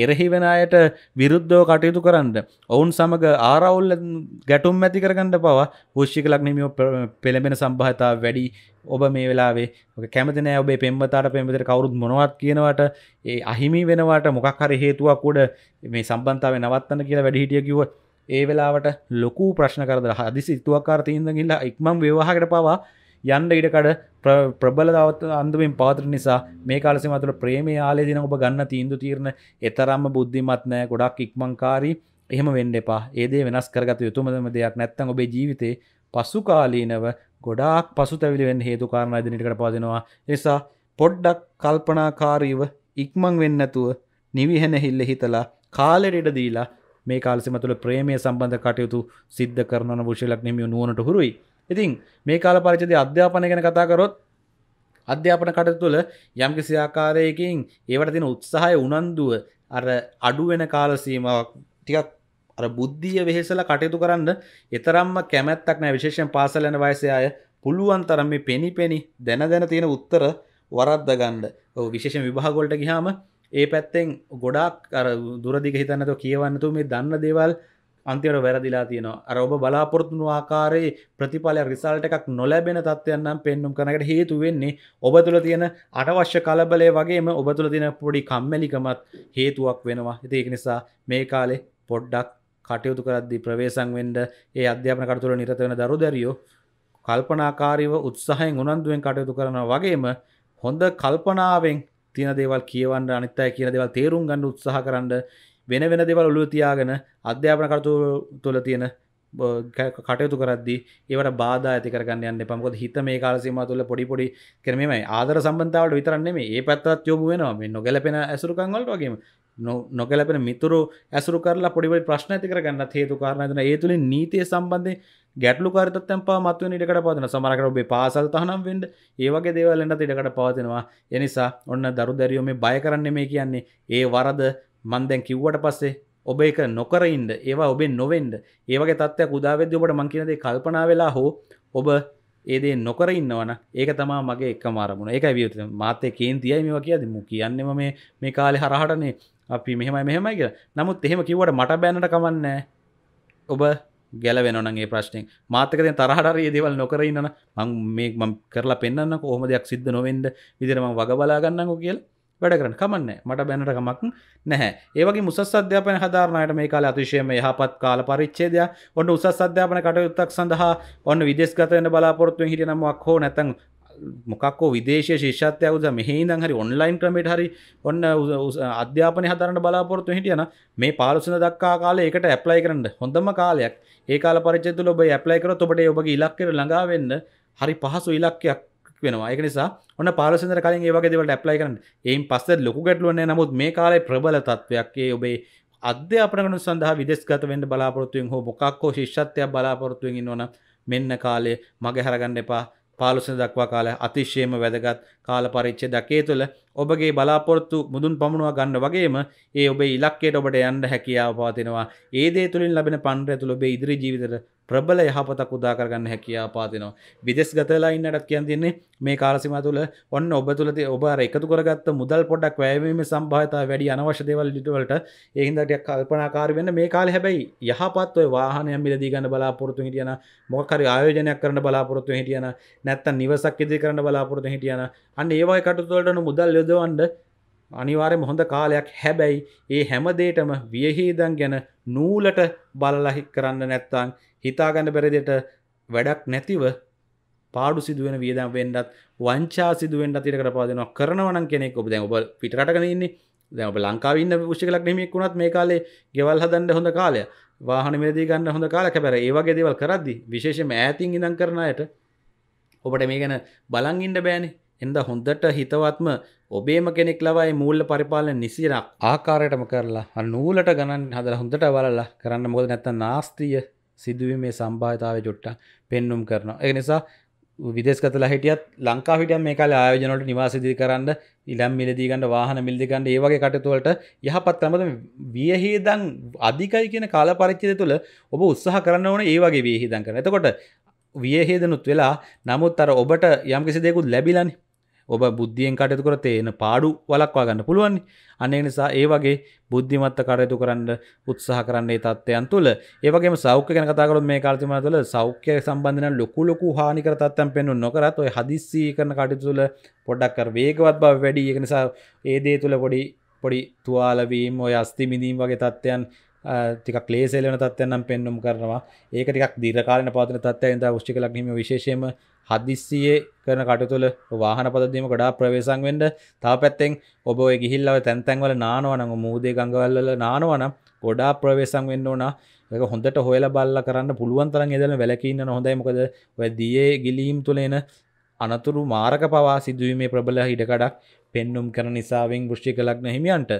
එරෙහි වෙන අයට විරුද්ධව කටයුතු කරන්න ඔවුන් සමග ආරවුල් ගැටුම් ඇති කරගන්න පවා වෘශ්චික ලග්නයේ මේ පෙළඹෙන සම්භාවිතාව වැඩි ඔබ මේ වෙලාවේ ඔක කැමති නෑ ඔබේ පෙම්වතාට පෙම්වතට කවුරුත් මොනවත් කියනවට ඒ අහිමි වෙනවට මොකක් හරි හේතුවක් උඩ මේ සම්බන්ධතාවය නවත්තන්න කියලා වැඩිහිටිය කිව්වොත් ඒ වෙලාවට ලොකු ප්‍රශ්න කරදර හදිසි හිතුවක්කාරී තීන්දුව ගිහිල්ලා ඉක්මන් විවාහකට පවා යන්න ඉඩකඩ ප්‍රබල අන්දමින් පවතින නිසා මේ කාල සීමාව තුළ ප්‍රේමයේ ආලේ දින ඔබ ගන්න තීන්දුව తీරන එතරම්ම බුද්ධිමත් නැහැ ගොඩක් ඉක්මන්කාරී එහෙම වෙන්න එපා. ඒ දේ වෙනස් කරගත යුතුමම දෙයක් නැත්නම් ඔබේ ජීවිතේ පසු කාලීනව ගොඩාක් පසුතැවිලි වෙන්න හේතු කාරණා දින ඉඩකඩ පවතිනවා. ඒ නිසා පොඩ්ඩක් කල්පනාකාරීව ඉක්මන් වෙන්න නැතුව නිවිහෙන හිල්ල හිතලා කාලෙට ඉඩ දීලා මේ කාල සීමාව තුළ ප්‍රේමයේ සම්බන්ධ කටයුතු සිද්ධ කරනවන වෘශ්චික ලග්නයේ නුවණට හුරුයි. ඉතින් මේ කාල පරිච්ඡේදයේ අධ්‍යාපනය ගැන කතා කරොත් අධ්‍යාපන කටයුතු වල යම් කිසි ආකාරයකින් ඒවට තියෙන උත්සාහය උනන්දුව අර අඩු වෙන කාල සීමාවක් ටිකක් අර බුද්ධිය වෙහෙසලා කටයුතු කරන්න තරම්ම කැමැත්තක් නැහැ. විශේෂයෙන් පාසල් යන වයසේ අය පුළුවන් තරම් මේ පෙනිපෙනි දැන දැන තියෙන උත්තර වරද්දා ගන්න. ඔව් විශේෂයෙන් විභාග වලට ගියාම ඒ පැත්තෙන් ගොඩාක් අර දුරදිග හිතන්නේ නැතුව කියවන්න තු මේ දන්න දේවල් අන්තිමට වැරදිලා තියෙනවා. අර ඔබ බලාපොරොත්තු වූ ආකාරයේ ප්‍රතිඵලයක් රිසල්ට් එකක් නොලැබෙන තත්ත්වයන් නම් පෙන්වුම් කරනකට හේතු වෙන්නේ ඔබ තුල තියෙන අනවශ්‍ය කලබලය වගේම ඔබ තුල තියෙන පොඩි කම්මැලිකමත් හේතුවක් වෙනවා. ඉතින් ඒක නිසා මේ කාලේ පොඩ්ඩක් කටයුතු කරද්දී ප්‍රවේශම් වෙන්න ඒ අධ්‍යාපන කටයුතු වල නිරත වෙන දරුදරියෝ කල්පනාකාරීව උත්සාහයෙන් උනන්දුවෙන් කටයුතු කරනවා වගේම හොඳ කල්පනාවෙන් තියෙන දේවල් කියවන්න අනිත් අය කියන දේවල් තේරුම් ගන්න උත්සාහ කරන්න වෙන වෙන දේවල් ඔළුව තියාගෙන අධ්‍යාපන කටයුතු තුළ තියෙන කටයුතු කරද්දී ඒවට බාධා ඇති කරගන්න යන්න එපා. මොකද හිත මේ කාල සීමාව තුළ පොඩි පොඩි කියන්නේ මේමයි ආදර සම්බන්ධතාව වලට විතරක් නෙමෙයි. ඒ පැත්තවත් යොමු වෙනවා. මේ නොගැලපෙන ඇසුරුකම් වලට වගේම නොගැලපෙන මිතුරු ඇසුරු කරලා පොඩි පොඩි ප්‍රශ්න ඇති කරගන්නත් හේතු කාරණා දෙනවා. ඒ තුලින් නීතිය සම්බන්ධයෙන් ගැටලුකාරී තත්ත්වයන් පවා මතුවෙන ඉඩකඩ පවතිනවා. සමහර අය ඔබේ පාසල් තහනම් වෙන්න ඒ වගේ දේවල් වෙනත් ඉඩකඩ පවතිනවා. ඒ නිසා ඔන්න දරුදරියෝ මේ බය කරන්නේ මේ කියන්නේ ඒ වරද මන් දැන් කිව්වට පස්සේ ඔබ ඒක නොකර ඉන්න ඒවා ඔබේ නොවෙන්න ඒ වගේ තත්ත්වයක් උදා වෙද්දී ඔබට මං කියන දේ කල්පනා වෙලා හෝ ඔබ ඒ දේ නොකර ඉන්නවනම් ඒක තමයි මගේ එකම අරමුණ. ඒකයි විදියට මාත් ඒ කේන්තියයි මේවා කියද්දී මු කියන්නේ මම මේ මේ කාලේ හරහටනේ අපි මෙහෙමයි මෙහෙමයි කියලා. නමුත් එහෙම කිව්වට මට බැනනට කමන්නේ නැහැ. ඔබ ගැලවෙනවා නම් ඒ ප්‍රශ්නේ මාත් එක්ක දැන් තරහට හරි මේ දේවල් නොකර ඉන්නවනම් මං මේ මම කරලා පෙන්නන්නකො කොහොම දෙයක් සිද්ධ නොවෙන්න විදියට මම වග බලා ගන්නම්කො කියලා වැඩ කරන්න කමන්නේ මට බැනට කමක් නැහැ. ඒ වගේ උසස් අධ්‍යාපන හදාරණයට මේ කාලේ අතිශයම යහපත් කාල පරිච්ඡේදයක්. ඔන්න උසස් අධ්‍යාපන කටයුත්තක් සඳහා ඔන්න විදේශගත වෙන්න බලාපොරොත්තු වෙන හිටියනම්ක් හෝ නැත්නම් මොකක් හෝ විදේශීය ශිෂ්‍යත්වයක් උදා මෙහි ඉඳන් හරි ඔන්ලයින් ක්‍රමයට හරි ඔන්න අධ්‍යාපනය හදාරන්න බලාපොරොත්තු වෙන හිටියන මේ පහළොස්වැනි දක්වා කාලේ ඒකට ඇප්ලයි කරන්න හොඳම කාලයක්. ඒ කාල පරිච්ඡේදය තුළ ඔබ ඇප්ලයි කරොත් ඔබට ඔබගේ ඉලක්කයට ළඟා වෙන්න හරි පහසු ඉලක්කයක් වෙනවා. ඒක නිසා ඔන්න පාරසෙන්දර කලින් ඒ වගේ දේවල්ට ඇප්ලයි කරන්න. ඒයින් පස්සේ ලොකු ගැටලුවක් නැහැ. නමුත් මේ කාලේ ප්‍රබල තත්වයක් ඒ ඔබේ අධ්‍යාපන කටයුතු සඳහා විදේශගත වෙන්න බලාපොරොත්තු වෙන හෝ මොකක් හෝ ශිෂ්‍යත්වයක් බලාපොරොත්තු වෙන ඉන්නවනම් මෙන්න කාලේ මගහැරගන්න එපා. පාරසෙන්දර දක්වා කාලය අතිශයම වැදගත් කාල පරිච්ඡේදයක්. ඒ තුළ ඔබගේ බලාපොරොත්තු මුදුන් පමුණවා ගන්න වගේම ඒ ඔබේ ඉලක්කයට ඔබට යන්න හැකියාව පවතිනවා. ඒ දේ තුලින් ලැබෙන පණ්ඩය තුළ ඔබේ ඉදිරි ජීවිතේට ප්‍රබල යහපතක් උදා කරගන්න හැකියාව පවතිනවා. විදේශගත වෙලා ඉන්නටත් කියන් දෙන්නේ මේ කාල සීමාව තුළ ඔන්න ඔබ තුළ ඔබ අර එකතු කරගත්ත මුදල් පොඩ්ඩක් වැය වීමේ සම්භාවිතාව වැඩි අනවශ්‍ය දේවල් වලට ඒ හින්දා ටිකක් කල්පනාකාරී වෙන්න මේ කාලේ. හැබැයි යහපත් ඔය වාහනයක් මිලදී ගන්න බලාපොරොත්තු වෙන හිටියන මොකක් හරි ආයෝජනයක් කරන්න බලාපොරොත්තු වෙන හිටියන නැත්තම් නිවසක් ඉදිරි කරන්න බලාපොරොත්තු වෙන හිටියන අන්න ඒ වගේ කටයුතු වලට මුදල් යොදවන්න අනිවාර්යයෙන්ම හොඳ කාලයක්. හැබැයි ඒ හැම දෙයකම වියහිදන් ගැන නූලට බලලා කරන්න නැත්නම් හිතා ගන්න බැරි දෙයට වැඩක් නැතිව පාඩු සිදු වෙන වියදම් වෙන්නත් වංචා සිදු වෙන්නත් ඊටකට පාදෙනවා. කරනවා නම් කෙනෙක් ඔබ දැන් ඔබ පිටරටක ඉන්නේ දැන් ඔබ ලංකාවේ ඉන්න වෘශ්චික ලග්නෙමියෙක් වුණත් මේ කාලේ ගෙවල් හදන්න හොඳ කාලය. වාහන මිලදී ගන්න හොඳ කාලයක්. හැබැයි ඒ වගේ දේවල් කරද්දී විශේෂයෙන්ම ඈතින් ඉඳන් කරන අයට ඔබට මේ ගැන බලන් ඉන්න බෑනේ. එඳා හොඳට හිතවත්ම ඔබේම කෙනෙක් ලවයි මූල්‍ය පරිපාලන නිසියන ආකාරයටම කරලා අර නූලට ගණන් හදලා හොඳට බලලා කරන්න. මොකද නැත්තම් නාස්තිය සිදුවීමේ සම්භාවිතාවේ ජොට්ටක් පෙන්눔 කරනවා. ඒ නිසා විදේශගතලා හිටියත් ලංකාව හිටියත් මේ කාලේ ආයෝජන වලට නිවාස ඉදිරි කරන්න ඉලම් මිලදී ගන්න වාහන මිලදී ගන්න ඒ වගේ කටයුතු වලට යහපත් තමයි වියහිදන් අධිකයි කියන කාල පරිච්ඡේදය තුළ ඔබ උත්සාහ කරන්න ඕනේ ඒ වගේ වියහිදන් කරන. එතකොට වියහිදනුත් වෙලා නමුත් අර ඔබට යම් කිසි දෙයක්වත් ලැබිලානේ ඔබ බුද්ධියෙන් කටයුතු කර තේන පාඩු වළක්වා ගන්න පුළුවන්. අන්න ඒ නිසා ඒ වගේ බුද්ධිමත්ව කටයුතු කරන්න උත්සාහ කරන්න මේ තත්ත්වයන් තුළ. ඒ වගේම සෞඛ්‍ය ගැන කතා කරොත් මේ කාල තුනම තුළ සෞඛ්‍ය සම්බන්ධ නම් ලොකු ලොකු හානිකර තත්ත්වයන් පෙන්වන්න නොකරත් ඔය හදිස්සි කරන කටයුතු තුළ පොඩ්ඩක් අර වේගවත් බව වැඩි. ඒක නිසා ඒ දේ තුළ පොඩි පොඩි තුවාල වීම ඔය අස්ථි මිදීම් වගේ තත්ත්වයන් ටිකක් ක්ලේසෙල් වෙන තත්ත්වයන් නම් පෙන්වුම් කරනවා. ඒක ටිකක් දීර්ඝ කාලින පවතින තත්ත්වයන් ඉදලා වෘශ්චික ලග්නෙම විශේෂයෙන්ම හදිස්සියේ කරන කටයුතු වල වාහන පදදීම ගොඩාක් ප්‍රවේශම් වෙන්න. තව පැත්තෙන් ඔබ ඔය ගිහිල්ලා ඔය තැන් තැන් වල නානවා නම් මූදේ ගංගවල් වල නානවා නම් ගොඩාක් ප්‍රවේශම් වෙන්න ඕන. ඒක හොඳට හොයලා බලලා කරන්න පුළුවන් තරම් ඉදලා වැලකී ඉන්න හොඳයි. මොකද ඔය දියේ ගිලීම් තුල එන අනතුරු මාරක පවා සිදුවීමේ ප්‍රබල හිඩකඩක් පෙන්වුම් කරන නිසාවෙන් වෘශ්චික ලග්න හිමියන්ට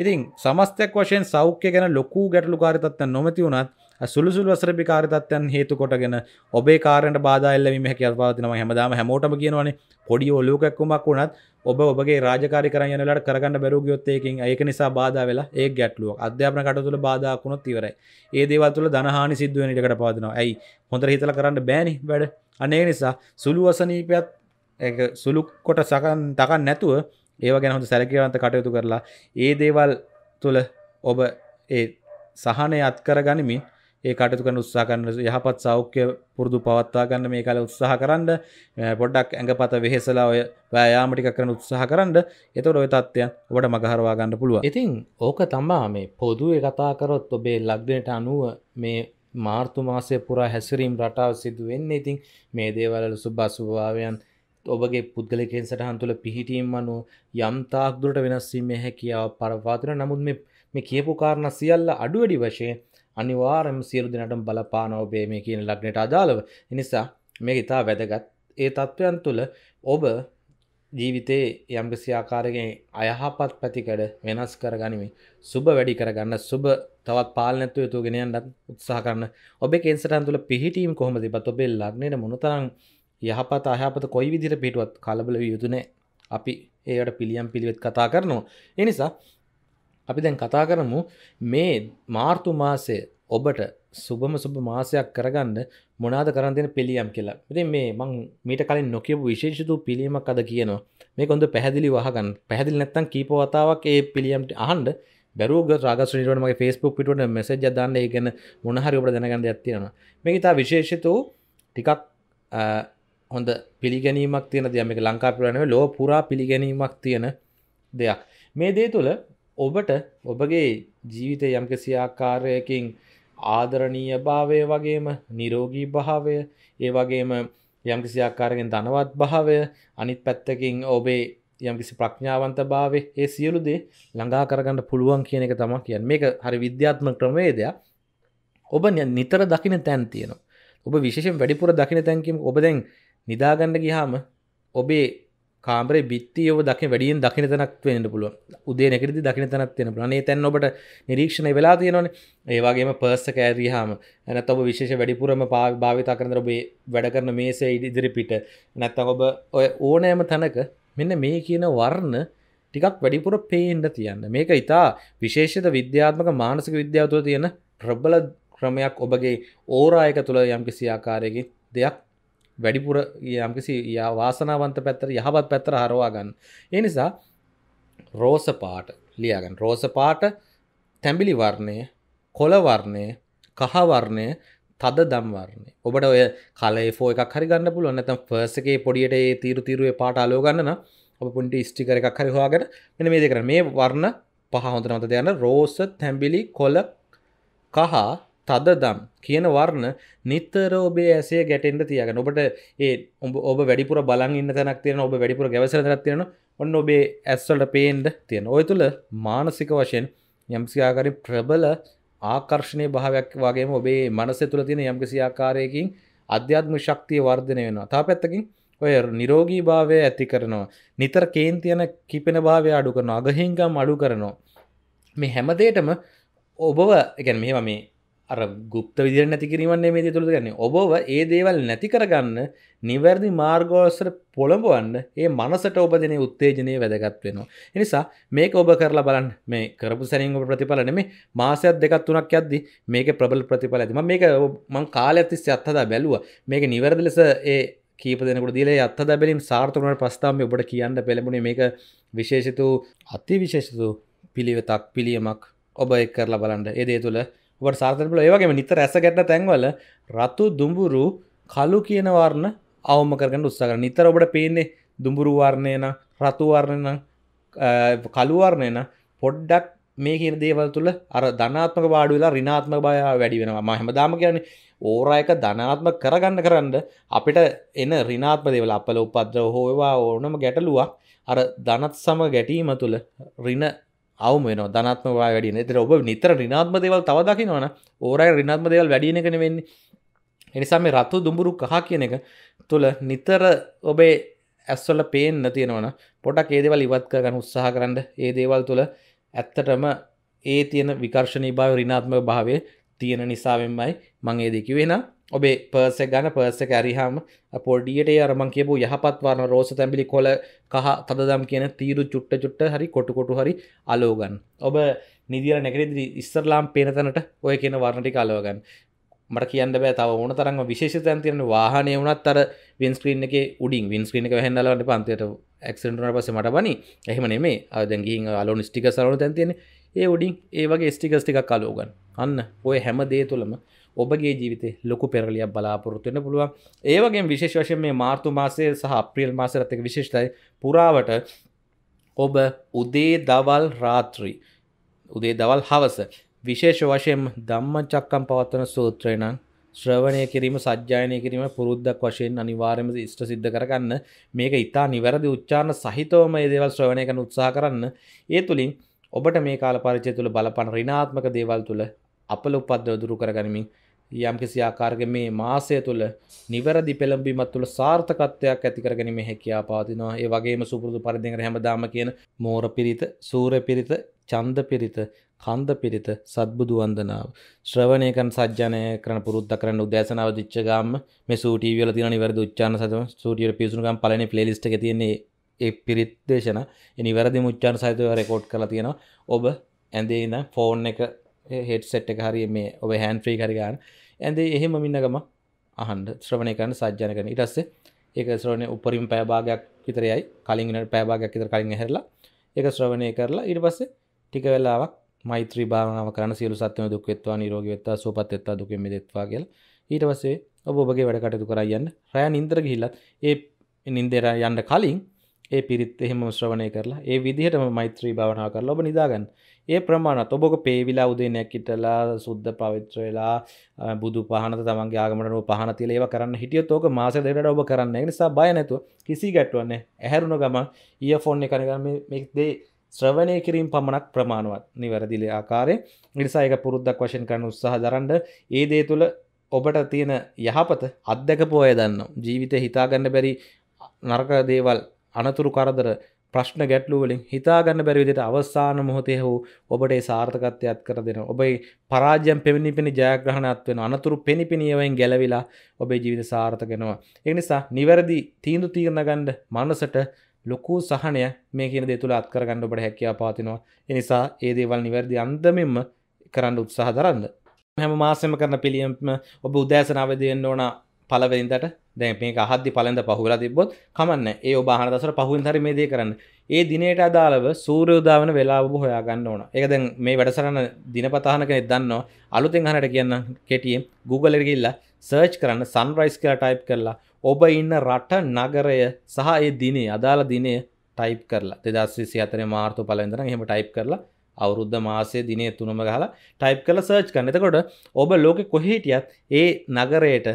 ඉතින් සමස්තයක් වශයෙන් සෞඛ්‍ය ගැන ලොකු ගැටලුකාරී තත්ත්වයක් නොමැති වුණත් සුළුසුළු අසරබිකාරී තත්ත්වයන් හේතු කොටගෙන ඔබේ කාර්යයන්ට බාධා එල්ලවීම හැකියාව පවතිනවා. හැමදාම හැමෝටම කියනවනේ පොඩි ඔලුවකක් කොමක් වුණත් ඔබ ඔබගේ රාජකාරී කරන් යන වෙලාවට කරගන්න බැරුව ගියොත් ඒකෙන් ඒක නිසා බාධා වෙලා ඒ ගැටලුවක් අධ්‍යාපන කටයුතු වල බාධාක් වුණොත් ඉවරයි. ඒ දේවල් තුළ ධනහානි සිද්ධ වෙන ඉඩකට පවතිනවා. ඇයි හොඳට හිතලා කරන්න බෑනේ වැඩ. අනේ ඒ නිසා සුළු අසනීපයක් ඒක සුළු කොට සකන් තකන් නැතුව ඒව ගැන හොඳ සැලකිලිවන්ත කටයුතු කරලා ඒ දේවල් තුළ ඔබ ඒ සහනය අත් කරගනිමින් ඒ කටයුතු කරන උත්සාහ කරන යහපත් සෞඛ්‍ය පුරුදු පවත්වා ගන්න මේ කාලේ උත්සාහ කරන්න. පොඩ්ඩක් ඇඟපත වෙහෙසලා ඔය ව්‍යායාම ටික කරන උත්සාහ කරන්න. එතකොට ওই තත්ත්වයන් ඔබට මගහරවා ගන්න පුළුවන්. ඉතින් ඕක තමයි මේ පොදුවේ කතා කරොත් ඔබේ ලග්නයට අනුව මේ මාර්තු මාසය පුරා හැසිරීම් රටාව සිදු වෙන්නේ. ඉතින් මේ දේවල් වල සුභ අසුභාවයන් ඔබගේ පුද්ගලිකයෙන් සටහන් තුළ පිහිටීම් අනුව යම්තාක් දුරට වෙනස්වීමේ හැකියාව පරවාදන. නමුත් මේ කියපු කාරණා සියල්ල අඩු වැඩි වශයෙන් අනිවාර්යයෙන්ම සියලු දෙනාටම බලපාන ඔබේ මේ කියන ලග්නයට අදාළව. ඒ නිසා මේක ඉතා වැදගත්. ඒ තත්වයන් තුළ ඔබ ජීවිතයේ යම්කිසි ආකාරයකින් අයහපත් පැතිකඩ වෙනස් කරගනිමින් සුබ වැඩි කරගන්න සුබ තවත් පාලනත්වය යොදගෙන යන්නත් උත්සාහ කරන ඔබේ කියන සටහන් තුළ පිහිටීම් කොහොමද ඉබත් ඔබේ ලග්නයේ මොනතරම් යහපත අයහපත කොයි විදිහට පිටුවත් කලබල විය යුතු නැහැ. අපි ඒකට පිළියම් පිළිවෙත් කතා කරනවා. ඒ නිසා අපි දැන් කතා කරමු මේ මාර්තු මාසය ඔබට සුබම සුබ මාසයක් කරගන්න මොනවාද කරන් දෙන පිළියම් කියලා. ඉතින් මේ මම මීට කලින් නොකියපු විශේෂ දු පිළියමක් අද කියනවා. මේක හොඳ පැහැදිලිව අහගන්න. පැහැදිලි නැත්නම් කීප වතාවක් ඒ පිළියම් අහන්න. බැරුව රාග ශ්‍රී නිර්වාණ මගේ Facebook පිටුවට මැසේජ් එකක් දාන්න. ඒ ගැන මොන හරි ඔබට දැනගන්න දෙයක් තියෙනවා. මේක ඉතා විශේෂිත ටිකක් හොඳ පිළිගැනීමක් තියෙන දෙයක්. මේක ලංකාවේ පුරා නෙවෙයි ලෝක පුරා පිළිගැනීමක් තියෙන දෙයක්. මේ දේ තුළ ඔබට ඔබගේ ජීවිතයේ යම්කිසි ආකාරයකින් ආදරණීය භාවය වගේම නිරෝගී භාවය ඒ වගේම යම්කිසි ආකාරයකින් ධනවත් භාවය අනිත් පැත්තකින් ඔබේ යම්කිසි ප්‍රඥාවන්ත භාවය ඒ සියලු දේ ළඟා කරගන්න පුළුවන් කියන එක තමයි කියන්නේ. මේක හරි විද්‍යාත්මක ක්‍රමවේදයක්. ඔබ නිතර දකින්න තැන් තියෙනවා. ඔබ විශේෂයෙන් වැඩිපුර දකින්න තැන් කියමු. ඔබ දැන් නිදාගන්න ගියාම ඔබේ කාමරේ බිත්තිය ඔබ දකින වැඩියෙන් දකින තැනක් වෙන්න පුළුවන්. උදේ නැගිටිද්දි දකින තැනක් වෙන්න පුළුවන්. අනේ තැන් ඔබට නිරීක්ෂණය වෙලා තියෙනවනේ. ඒ වගේම පර්ස් එක ඇරියාම නැත්නම් ඔබ විශේෂ වැඩිපුරම භාවිතා කරන දර ඔබේ වැඩ කරන මේසේ ඉදිරි පිට නැත්නම් ඔබ ඔය ඕනෑම තැනක මෙන්න මේ කියන වර්ණ ටිකක් වැඩිපුර පේන්න තියන්න. මේක ඊටා විශේෂිත විද්‍යාත්මක මානසික විද්‍යාව තුළ තියෙන ප්‍රබල ක්‍රමයක්. ඔබගේ ඕරා එක තුළ යම්කිසි ආකාරයකින් දෙයක් වැඩිපුර යම්කිසි වාසනාවන්ත පැත්තට යහපත් පැත්තට හරවා ගන්න. ඒ නිසා රෝස පාට ලියා ගන්න. රෝස පාට, තැඹිලි වර්ණය, කොළ වර්ණය, කහ වර්ණය, තද දම් වර්ණය. ඔබට ඔය කලර් එ ෆෝර් එකක් හරි ගන්න පුළුවන්. නැත්නම් ෆර්ස් එකේ පොඩියට ඒ තීරු තීරුවේ පාට අලව ගන්න නම් ඔබ පොඩි ස්ටිකර් එකක් හරි හොයාගෙන මෙන්න මේ දේ කරන්න. මේ වර්ණ පහ හොඳට මතක තියාගන්න. රෝස, තැඹිලි, කොළ, කහ, තදදම් කියන වර්ණ නිතර ඔබේ ඇසේ ගැටෙන්න තියාගන්න. ඔබට ඒ ඔබ වැඩිපුර බලන් ඉන්න තැනක් තියෙනවා. ඔබ වැඩිපුර ගැවසෙන තැනක් තියෙනවා. ඔන්න ඔබේ ඇස් වලට පේන්න තියෙනවා. ඔය තුල මානසික වශයෙන් යම්කිසි ආකාරයේ ප්‍රබල ආකර්ෂණීය භාවයක් වගේම ඔබේ මනස තුළ තියෙන යම්කිසි ආකාරයකින් ආධ්‍යාත්මික ශක්තිය වර්ධනය වෙනවා. තව පැත්තකින් ඔය නිරෝගී භාවය ඇති කරනවා. නිතර කේන්ති යන කිපෙන භාවය අඩු කරනවා. අගහින්ගම් අඩු කරනවා. මේ හැම දෙයකම ඔබව يعني මෙහෙම මේ අර ගුප්ත විදිහට නැති කිරීමන්නේ මේ දේ තුළ කියන්නේ. ඔබව ඒ දේවල් නැති කරගන්න නිවැරදි මාර්ගෝසර පොළඹවන්න ඒ මනසට ඔබ දෙන උත්තේජනය වැදගත් වෙනවා. ඒ නිසා මේක ඔබ කරලා බලන්න. මේ කරපු සැනින් ඔබ ප්‍රතිඵල නෙමෙයි මාසයක් දෙකක් තුනක් යද්දි මේකේ ප්‍රබල ප්‍රතිඵල ඇති. මම මේක මම කාලයක් තිස්සේ අත්හදා බැලුවා. මේක නිවැරදි ලෙස ඒ කීපදෙනෙකුට දීලා ඒ අත්හදා බැලීම සාර්ථක වුණාට පස්සේ මම ඔබට කියන්න පෙළඹුණේ මේක විශේෂිත අති විශේෂිත පිළිවෙතක් පිළියමක් ඔබ ඒක කරලා බලන්න. ඒ දේ තුල ඔබට සාර්ථක වෙලා ඒ වගේම නිතර ඇස ගැටෙන තැන්වල රතු දුඹුරු කළු කියන වර්ණ අවම කරගන්න උත්සාහ කරන්න. නිතර ඔබට පේන්නේ දුඹුරු වර්ණය නම් රතු වර්ණය නම් කළු වර්ණය නම් පොඩ්ඩක් මේ කියන දේවල් තුල අර ධනාත්මක පාඩු වෙලා ඍණාත්මක බය වැඩි වෙනවා. මම හැමදාම කියන්නේ ඕරා එක ධනාත්මක කරගන්න කරන්න අපිට එන ඍණාත්මක දේවල් අපල උපද්‍රව හොයවා ඕනම ගැටලුවක් අර ධනත් සමග ගැටීම තුල ඍණ අවම වෙනවා. ධනාත්මක බය වැඩි වෙනවා. ඒතර ඔබ නිතර ඍණාත්මක දේවල් තව දකින්නවනම් ඕරා එක ඍණාත්මක දේවල් වැඩි වෙන එකනේ වෙන්නේ. ඒ නිසා මේ රතු දුඹුරු කහ කියන එක තුල නිතර ඔබේ ඇස්වල පේන්න තියෙනවනම් පොඩක් ඒ දේවල් ඉවත් කරගන්න උත්සාහ කරන්න. ඒ දේවල් තුල ඇත්තටම ඒ තියෙන විකර්ෂණීය භාවය ඍණාත්මක භාවය තියෙන නිසාවෙන්මයි මම ඒ දේ කිව්වේ. එහෙනම් ඔබේ පර්ස් එක ගන්න පර්ස් එක ඇරිහම පොඩියට ඒ අර මම කියපු යහපත් වර්ණ රෝස තැඹිලි කොළ කහ තදදම් කියන තීරු චුට්ට චුට්ට හරි කොටු කොටු හරි අලව ගන්න. ඔබ නිදිලා නැගිටිද්දී ඉස්සරලාම් පේන තැනට ඔය කියන වර්ණ ටික අලව ගන්න. මට කියන්න බෑ තව ඕන තරම්ම විශේෂිත තැන් තියෙන වාහනේ වුණත් අර වින්ස්ක්‍රීන් එකේ උඩින් වින්ස්ක්‍රීන් එක වැහෙන්න අලවන්න එපා. අන්තිමට ඇක්සිඩන්ට් වුණාට පස්සේ මට බනි. එහෙම නෙමෙයි. ආ දැන් ගිහින් අලෝන ස්ටිකර්ස් අලවන තැන් තියෙන්නේ. ඒ උඩින් ඒ වගේ ස්ටිකර්ස් ටිකක් අලව ගන්න. අන්න ඔය හැම දේ තුළම ඔබගේ ජීවිතේ ලොකු පෙරලියක් බලාපොරොත්තු වෙන්න පුළුවන්. ඒ වගේම විශේෂ වශයෙන් මේ මාර්තු මාසයේ සහ අප්‍රේල් මාසයත් එක්ක විශේෂයි පුරාවට ඔබ උදේ දවල් රාත්‍රී උදේ දවල් හවස විශේෂ වශයෙන් ධම්මචක්කම් පවත්වන සූත්‍රය නම් ශ්‍රවණය කිරීම සජ්ජායනය කිරීම පුරුද්දක් වශයෙන් අනිවාර්යයෙන්ම ඉෂ්ට සිද්ධ කරගන්න. මේක ඊටා නිවැරදි උච්චාරණ සහිතවම මේ දේවල් ශ්‍රවණය කරන උත්සාහ කරන්න. ඒ තුලින් ඔබට මේ කාල පරිච්ඡේදය තුල බලපන ඍණාත්මක දේවල් තුල අපල උපද්දව දුරු කරගනිමින් යම්කිසි ආකාරයක මේ මාසය තුල නිවැරදි පෙළඹීමක් තුල සාර්ථකත්වයක් ඇති කරගැනීමේ හැකියාව පවතිනවා. ඒ වගේම සුපුරුදු පරිදි හැමදාම කියන මෝර පිරිත, සූර්ය පිරිත, චන්ද පිරිත, කන්ද පිරිත, සත්බුදු වන්දනාව ශ්‍රවණය කරන සජ්ජායනය කරන පුරුද්ද කරන උදෑසනාව දිච්ච ගාම මේ සූ ටීවී වල තියෙන නිවැරදි උච්චාරණ සහිතව සූ ටීවී පිසුණු ගාම පළවෙනි ප්ලේලිස්ට් එකේ තියෙන ඒ පිරිත් දේශනා ඒ නිවැරදිම උච්චාරණ සහිතව රෙකෝඩ් කරලා තියෙනවා. ඔබ ඇඳේ ඉඳන් ෆෝන් එක හෙඩ්සෙට් එක හරිය මේ ඔබ හෑන්ඩ් ෆ්‍රී කරි ගන්න ඇඳේ එහෙම මින්නගම අහන්න ශ්‍රවණය කරන සජ්ජායනය කරන. ඊට පස්සේ ඒක ශ්‍රවණය උපරිම පැය භාගයක් විතරයි කලින් වෙන පැය භාගයක් විතර කලින් ඇහැරලා ඒක ශ්‍රවණය කරලා ඊට පස්සේ ටික වෙලාවක් මෛත්‍රී භාවනාව කරන සියලු සත්ත්වයන් දුක් වෙත්වා නිරෝගී වෙත්වා සුවපත් වෙත්වා දුකෙන් මිදෙත්වා කියලා ඊට පස්සේ ඔබ ඔබගේ වැඩ කටයුතු කරා යන්න. රැය නින්දර ගිහිල්ලත් ඒ නින්දේ යන්න කලින් ඒ පිරිත් එහෙම ශ්‍රවණය කරලා ඒ විදිහටම මෛත්‍රී භාවනාව කරලා ඔබ නිදා ගන්න. ඒ ප්‍රමාණවත් ඔබ ඔබ පේවිලා උදේ නැගිටලා සුද්ධ පවිත්‍ර වෙලා බුදු පහනත තමන්ගේ ආගමකට ඔබ පහන තියලා ඒවා කරන්න හිටියොත් ඕක මාසෙ දෙකකට ඔබ කරන්න. ඒ නිසා බය නැතුව කිසි ගැටුවක් නැහැ. ඇහැරුණ ගමන් ඉයර්ෆෝන් එක ගන්න මේ මේ දේ ශ්‍රවණය කිරීම පමණක් ප්‍රමාණවත් නිවැරදි ආකාරයේ නිසා ඒක පුරුද්දක් වශයෙන් කරන්න උත්සාහ දරන්න. ඒ දේ තුළ ඔබට තියෙන යහපත අත්දකපු අය දන්නවා. ජීවිතේ හිතා ගන්න බැරි නරක දේවල් අනතුරු කරදර ප්‍රශ්න ගැටලු වලින් හිතා ගන්න බැරි විදිහට අවසාන මොහොතේ හෝ ඔබට ඒ සාර්ථකත්වයක් කර දෙනවා. ඔබේ පරාජයන් පෙනිපෙනි ජයග්‍රහණයක් වෙනවා. අනතුරු පෙනිපෙනි ඒවායින් ගැලවිලා ඔබේ ජීවිත සාර්ථක වෙනවා. ඒ නිසා නිවැරදි තීන්දුව తీරන ගන්න මනසට ලොකු සහනය මේ කියන දේ තුල අත්කර ගන්න ඔබට හැකියාව පවතිනවා. ඒ නිසා මේ දේවල් නිවැරදි අන්දමින්ම කරන්න උත්සාහ දරන්න. හැම මාසෙම කරන පිළියෙම ඔබ උදෑසනාවේදී වෙන්න ඕන පළවෙනිදට දැන් මේක අහද්දි පළඳ පහුවලා තිබ්බොත් කමන්නේ. ඒ ඔබ අහන දවසට පහුවෙන් හරි මේ දේ කරන්න. ඒ දිනේට අදාළව සූර්යෝදා වෙන වෙලාව ඔබ හොයා ගන්න ඕන. ඒක දැන් මේ වැඩසටහන දිනපතා අහන කෙනෙක් දන්නවා. අලුතෙන් අහනට කියන්න කෙටියෙන් Google එකට ගිහිල්ලා සර්ච් කරන්න sunrise කියලා ටයිප් කරලා ඔබ ඉන්න රට නගරය සහ ඒ දිනේ අදාළ දිනේ ටයිප් කරලා දෙදාස් විසිහතර මාර්තු පළවෙනිදා නම් එහෙම ටයිප් කරලා අවුරුද්ද මාසයේ දිනේ තුනම ගහලා ටයිප් කරලා සර්ච් කරන්න. එතකොට ඔබ ලෝකෙ කොහේ හිටියත් ඒ නගරයට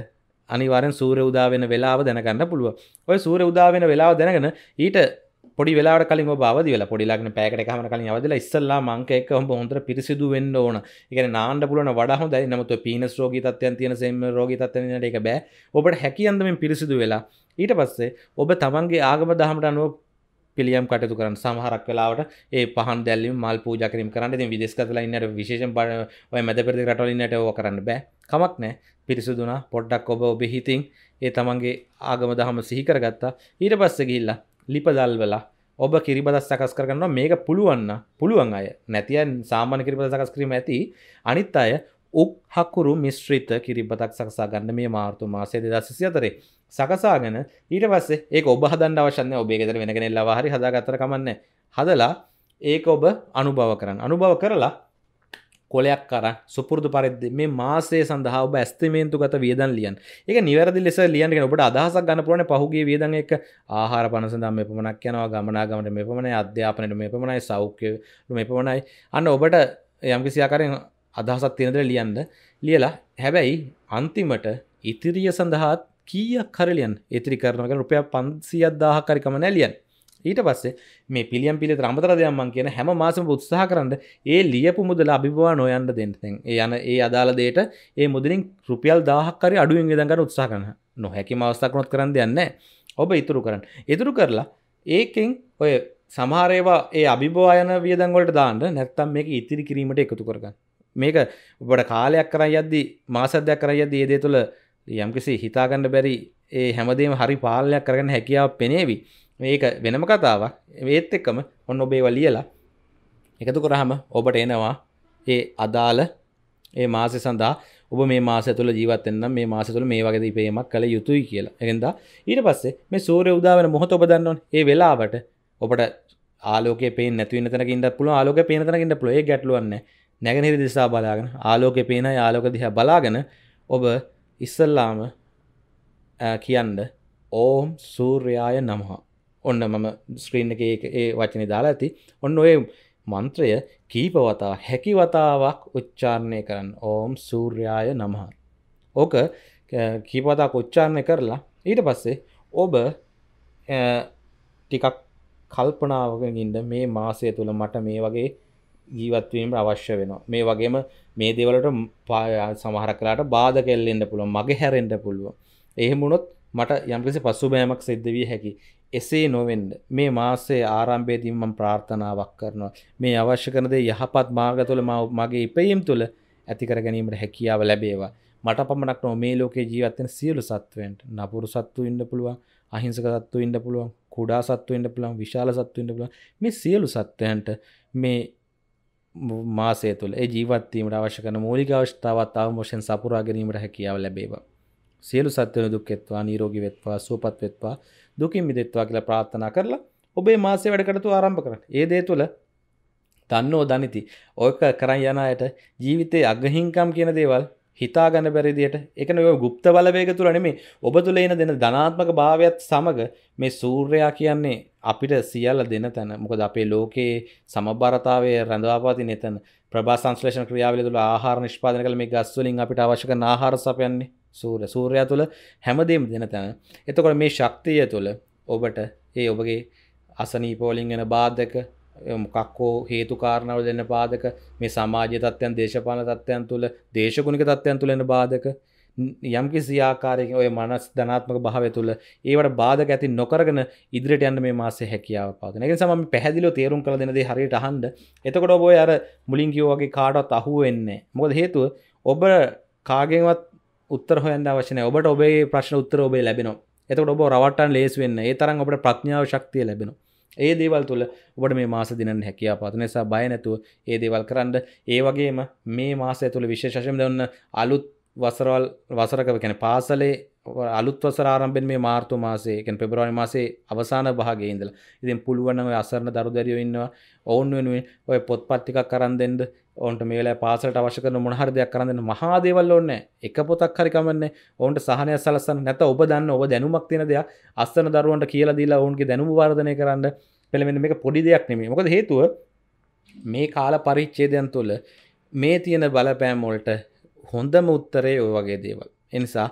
අනිවාර්යෙන් සූර්ය උදා වෙන වෙලාව දැනගන්න පුළුවන්. ඔය සූර්ය උදා වෙන වෙලාව දැනගෙන ඊට පොඩි වෙලාවකට කලින් ඔබ අවදි වෙලා පොඩි ලාගෙන පැයකට එකමාර කලින් අවදිලා ඉස්සල්ලාම අංක එක ඔබ හොඳට පිරිසිදු වෙන්න ඕන. ඒ කියන්නේ නාන්න පුළුවන් වඩා හොඳයි. නමුත් ඔය පීනස් රෝගී තත්ත්වයන් තියෙන සෙම් රෝගී තත්ත්වයන් ඉන්නට ඒක බෑ. ඔබට හැකියන් දමෙන් පිරිසිදු වෙලා ඊට පස්සේ ඔබ තමන්ගේ ආගම දහමට අනුව පිළියම් කටයුතු කරන්න. සමහරක් වෙලාවට ඒ පහන් දැල්වීම මල් පූජා කිරීම කරන්න. ඉතින් විදේශගතලා ඉන්නට විශේෂයෙන් ඔය මැදපෙරදිග රටවල ඉන්නට ඕවා කරන්න බෑ. කමක් නැහැ. පිරිසිදුනා පොඩ්ඩක් ඔබ ඔබේ හිතින් ඒ තමන්ගේ ආගම දහම සිහි කරගත්තා. ඊට පස්සේ ගිහිල්ලා ලිපදල්වලා ඔබ කිරිබදස් සකස් කරගන්නවා. මේක පුළුවන් නම් පුළුවන් අය නැති අය සාමාන්‍ය කිරිබදස් සකස් කිරීම ඇති අනිත් අය උක් හකුරු මිශ්‍රිත කිරිබතක් සකසා ගන්න මේ මාර්තු මාසයේ දෙදාස් විසි හතරේ සකසාගෙන ඊට පස්සේ ඒක ඔබ හදන්න අවශ්‍ය නැහැ. ඔබ ඒක ඇතුළේ වෙන කෙනෙක් ලවා හරි හදාගත්තර කමන්නේ. හදලා ඒක ඔබ අනුභව කරන්න. අනුභව කරලා කොලයක් කරන් සුපුරුදු පරිදි මේ මාසයේ සඳහා ඔබ ඇස්තිමේන්තුගත වියදම් ලියන්න. ඒක නිවැරදි ලෙස ලියන්න කියන ඔබට අදහසක් ගන්න පුළුවන්. පහුගිය වියදම් එක්ක ආහාර පාන සඳහා මේ ප්‍රමාණයක් යනවා, ගමනාගමනට මේ ප්‍රමාණයයි, අධ්‍යාපනයට මේ ප්‍රමාණයයි, සෞඛ්‍යයට මේ ප්‍රමාණයයි. අන්න ඔබට යම්කිසි ආකාරයෙන් අදහසක් තියෙන දේ ලියන්න. ලියලා හැබැයි අන්තිමට ඉතිරිය සඳහා කීයක් හරි ලියන්න. ඉතිරි කරනවා කියන්නේ රුපියල් පන්සියයක් දහයක් හරි කම නැහැ ලියන්න. ඊට පස්සේ මේ පිළියම් පිළිත අමතර දෙයක් මම කියන හැම මාසෙම උත්සාහ කරන්න ඒ ලියපු මුදල අභිභවා නොයන්න දෙන්න. දැන් ඒ යන ඒ අදාළ දෙයට ඒ මුදලින් රුපියල් දහයක් හරි අඩුවෙන් වියදම් ගන්න උත්සාහ කරන්න. නොහැකිම අවස්ථාවක් වුණත් කරන්න දෙයක් නැහැ. ඔබ ඉතුරු කරන්න. ඉතුරු කරලා ඒකෙන් ඔය සමහර ඒවා ඒ අභිභවා යන වියදම් වලට දාන්න, නැත්නම් මේක ඉතිරි කිරීමට එකතු කරගන්න. මේක ඔබට කාලයක් කරන් යද්දී මාසයක් දෙකක් කරන් යද්දී මේ දේ තුළ යම්කිසි හිතා ගන්න බැරි ඒ හැමදේම හරි පාලනයක් කරගන්න හැකියාව පෙනේවි. මේක වෙනම කතාවක්. ඒත් එක්කම ඔන්න ඔබ ඒවා ලියලා එකතු කරාම ඔබට එනවා ඒ අදාළ ඒ මාසය සඳහා ඔබ මේ මාසය තුළ ජීවත් වෙන්න මේ මාසය තුළ මේ වගේ දීපේමක් කළ යුතුයි කියලා. ඒකෙන්ද ඊට පස්සේ මේ සූර්ය උදා වෙන මොහොත ඔබ දන්නවනේ. ඒ වෙලාවට ඔබට ආලෝකයේ පේන්නේ නැති වෙන තැනක ඉඳලා පුළුවන්, ආලෝකයේ පේන තැනක ඉඳලා පුළුවන්. ඒක ගැටලුවක් නැහැ. නැගෙනහිර දිශාව බලාගෙන ආලෝකයේ පේනයි ආලෝක දිහා බලාගෙන ඔබ ඉස්සල්ලාම කියන්න ඕම් සූර්යාය නමහ. ඔන්න මම ස්ක්‍රීන් එකේ ඒ වචනේ දාලා ඇති. ඔන්න ඔය මන්ත්‍රය කීප වතා හැකි වතාවක් උච්චාරණය කරන්න. ඕම් සූර්යාය නමහ. ඕක කීප වතාවක් උච්චාරණය කරලා ඊට පස්සේ ඔබ ටිකක් කල්පනාවකින් ඉඳ මේ මාසය තුල මට මේ වගේ ජීවත් වීමට අවශ්‍ය වෙනවා. මේ වගේම මේ දේවල් වලට සමහර කාලට බාධා කෙල්ලෙන්න පුළුවන්, මගේ හැරෙන්න පුළුවන්. එහෙම වුණොත් මට යම්කිසි පසුබෑමක් සිද්ධ විය හැකියි. එසේ නොවෙන්න මේ මාසයේ ආරම්භයේදී මම ප්‍රාර්ථනාවක් කරනවා මේ අවශ්‍ය කරන දේ යහපත් මාර්ග තුළ මගේ ඉපැයීම් තුළ ඇති කර ගැනීමට හැකියාව ලැබේවා. මට පමණක් නොව මේ ලෝකේ ජීවත් වෙන සියලු සත්වයන්ට, නපුරු සත්තු ඉන්න පුළුවන්, අහිංසක සත්තු ඉන්න පුළුවන්, කුඩා සත්තු ඉන්න පුළුවන්, විශාල සත්තු ඉන්න පුළුවන්, මේ සියලු සත්වයන්ට මේ මාසය තුළ ඒ ජීවත් වීමට අවශ්‍ය කරන මූලික අවශ්‍යතාවත් අවමෝෂෙන් සපුරා ගැනීමට හැකියාව ලැබේවා. සියලු සත්වයන් දුක්ෙත්වා, නිරෝගී වෙත්වා, සුවපත් වෙත්වා, දුකින් මිදෙත්වා කියලා ප්‍රාර්ථනා කරලා ඔබේ මාසයේ වැඩ කටයුතු ආරම්භ කරන්න. ඒ දේ තුළ දන්නෝ දනිති. ඔයක කරන් යන අයට ජීවිතයේ අගහින්කම් කියන දේවල් හිතා ගන්න බැරි විදියට ඒක නෙවෙයි. গুপ্ত බලවේග තුල නෙමෙයි. ඔබ තුල එන දෙන ධනාත්මක භාවයත් සමග මේ සූර්යයා කියන්නේ අපිට සියල්ල දෙන තැන. මොකද අපේ ලෝකයේ සමබරතාවයේ රඳවාපවතින තැන. ප්‍රභා සංශ්ලේෂණ ක්‍රියාවලිය තුළ ආහාර නිෂ්පාදනය කළ මේ ගස් වලින් අපිට අවශ්‍ය කරන ආහාර සපයන්නේ සූර්ය සූර්යයා තුළ හැමදේම දෙන තැන. එතකොට මේ ශක්තිය තුළ ඔබට ඒ ඔබගේ අසනීප වලින් එන බාධක, මොකක් හෝ හේතු කාරණා වල දෙන බාධක, මේ සමාජීය තත්ත්වයන්, දේශපාලන තත්ත්වයන් තුළ, දේශගුණික තත්ත්වයන් තුළ එන බාධක යම්කිසි ආකාරයකින් ඔය මනස් ධනාත්මක භාවය තුළ ඒවට බාධක ඇති නොකරගෙන ඉදිරියට යන්න මේ මාසයේ හැකියාව පාදන. ඒ නිසා මම පැහැදිලිව තේරුම් කරලා දෙන දේ හරියට අහන්න. එතකොට ඔබ ඔය අර මුලින් කිව්වා වගේ කාටවත් අහුවෙන්නේ නැහැ. මොකද හේතුව ඔබ කාගෙන්වත් උත්තර හොයන්න අවශ්‍ය නැහැ. ඔබට ඔබේ ප්‍රශ්න උත්තර ඔබේ ලැබෙනවා. එතකොට ඔබ රවට්ටන්න ලේසි වෙන්නේ. ඒ තරම් ඔබට ප්‍රඥාව ශක්තිය ලැබෙනවා. ඒ දේවල් තුළ ඔබට මේ මාස දිනන්න හැකියාව පාදන. ඒ නිසා බය නැතුව මේ දේවල් කරන්න. ඒ වගේම මේ මාසය තුළ විශේෂ වශයෙන් දන්න අලුත් වසරවල් වසරක කියන්නේ පාසලේ අලුත් වසර ආරම්භෙන් මේ මාර්තු මාසේ කියන්නේ පෙබරවාරි මාසේ අවසාන භාගයේ ඉඳලා ඉතින් පුළුවන් නම් ඔය අසරණ දරු දැරියෝ ඉන්නවා ඔවුන් වෙනුවෙන් ඔය පොත්පත් ටිකක් අරන් දෙන්න. ඔවුන්ට මේ වෙලාවේ පාසලට අවශ්‍ය කරන මොන හරි දෙයක් අරන් දෙන්න. මහා දේවල් ඕනේ නැහැ. එක පොතක් හරි කමන්නේ. ඔවුන්ට සහනයක් සලස්සන්න. නැත්නම් ඔබ දන්න ඔබ දැනුමක් තියෙන දෙයක් අසරණ දරුවන්ට කියලා දීලා ඔවුන්ගේ දැනුම වර්ධනය කරන්න. පළවෙනි මේක පොඩි දෙයක් නෙමෙයි. මොකද හේතුව මේ කාල පරිච්ඡේදයන් තුළ මේ තියෙන බලපෑම් වලට හොඳම උත්තරේ ඔය වගේ දේවල්. ඒ නිසා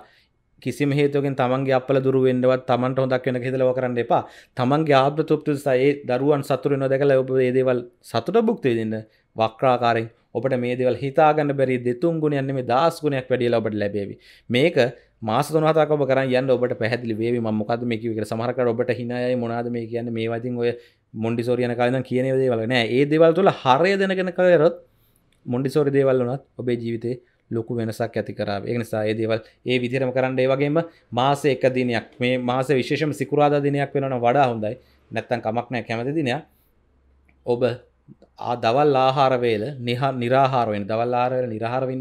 කිසිම හේතුවකින් තමන්ගේ අපල දුරු වෙන්නවත්, තමන්ට හොදක් වෙන කේදලව කරන්න එපා. තමන්ගේ ආත්ම තෘප්තිය නිසා ඒ දරුවන් සතුට වෙනවා දැකලා ඔබ මේ දේවල් සතුට භුක්ති විඳින්න වක්‍රාකාරයෙන් ඔබට මේ දේවල් හිතා ගන්න බැරි දෙතුන් ගුණයක් නෙමෙයි දහස් ගුණයක් වැඩිලා ඔබට ලැබෙවි. මේක මාස තුන හතක් ඔබ කරන් යන්න ඔබට පැහැදිලි වේවි මම මොකද්ද මේ කිව්වේ කියලා. සමහර කාට ඔබට හිනායයි මොනවාද මේ කියන්නේ මේ වදින් ඔය මොන්ඩිසෝරි යන කාලේ ඉඳන් කියන දේවල් නෑ. ඒ දේවල් තුල හරය දැනගෙන කරොත් මොන්ඩිසෝරි දේවල් වුණත් ඔබේ ජීවිතේ ලොකු වෙනසක් ඇති කරාවි. ඒ නිසා මේ දේවල් ඒ විදිහටම කරන්න. ඒ වගේම මාසෙ එක දිනයක් මේ මාසෙ විශේෂම සිකුරාදා දිනයක් වෙනවනම් වඩා හොඳයි. නැත්තම් කමක් නැහැ. කැමති දිනයක් ඔබ आ दवल आहार वेल निहा निराहार वेन दवल आहार निराहार वेन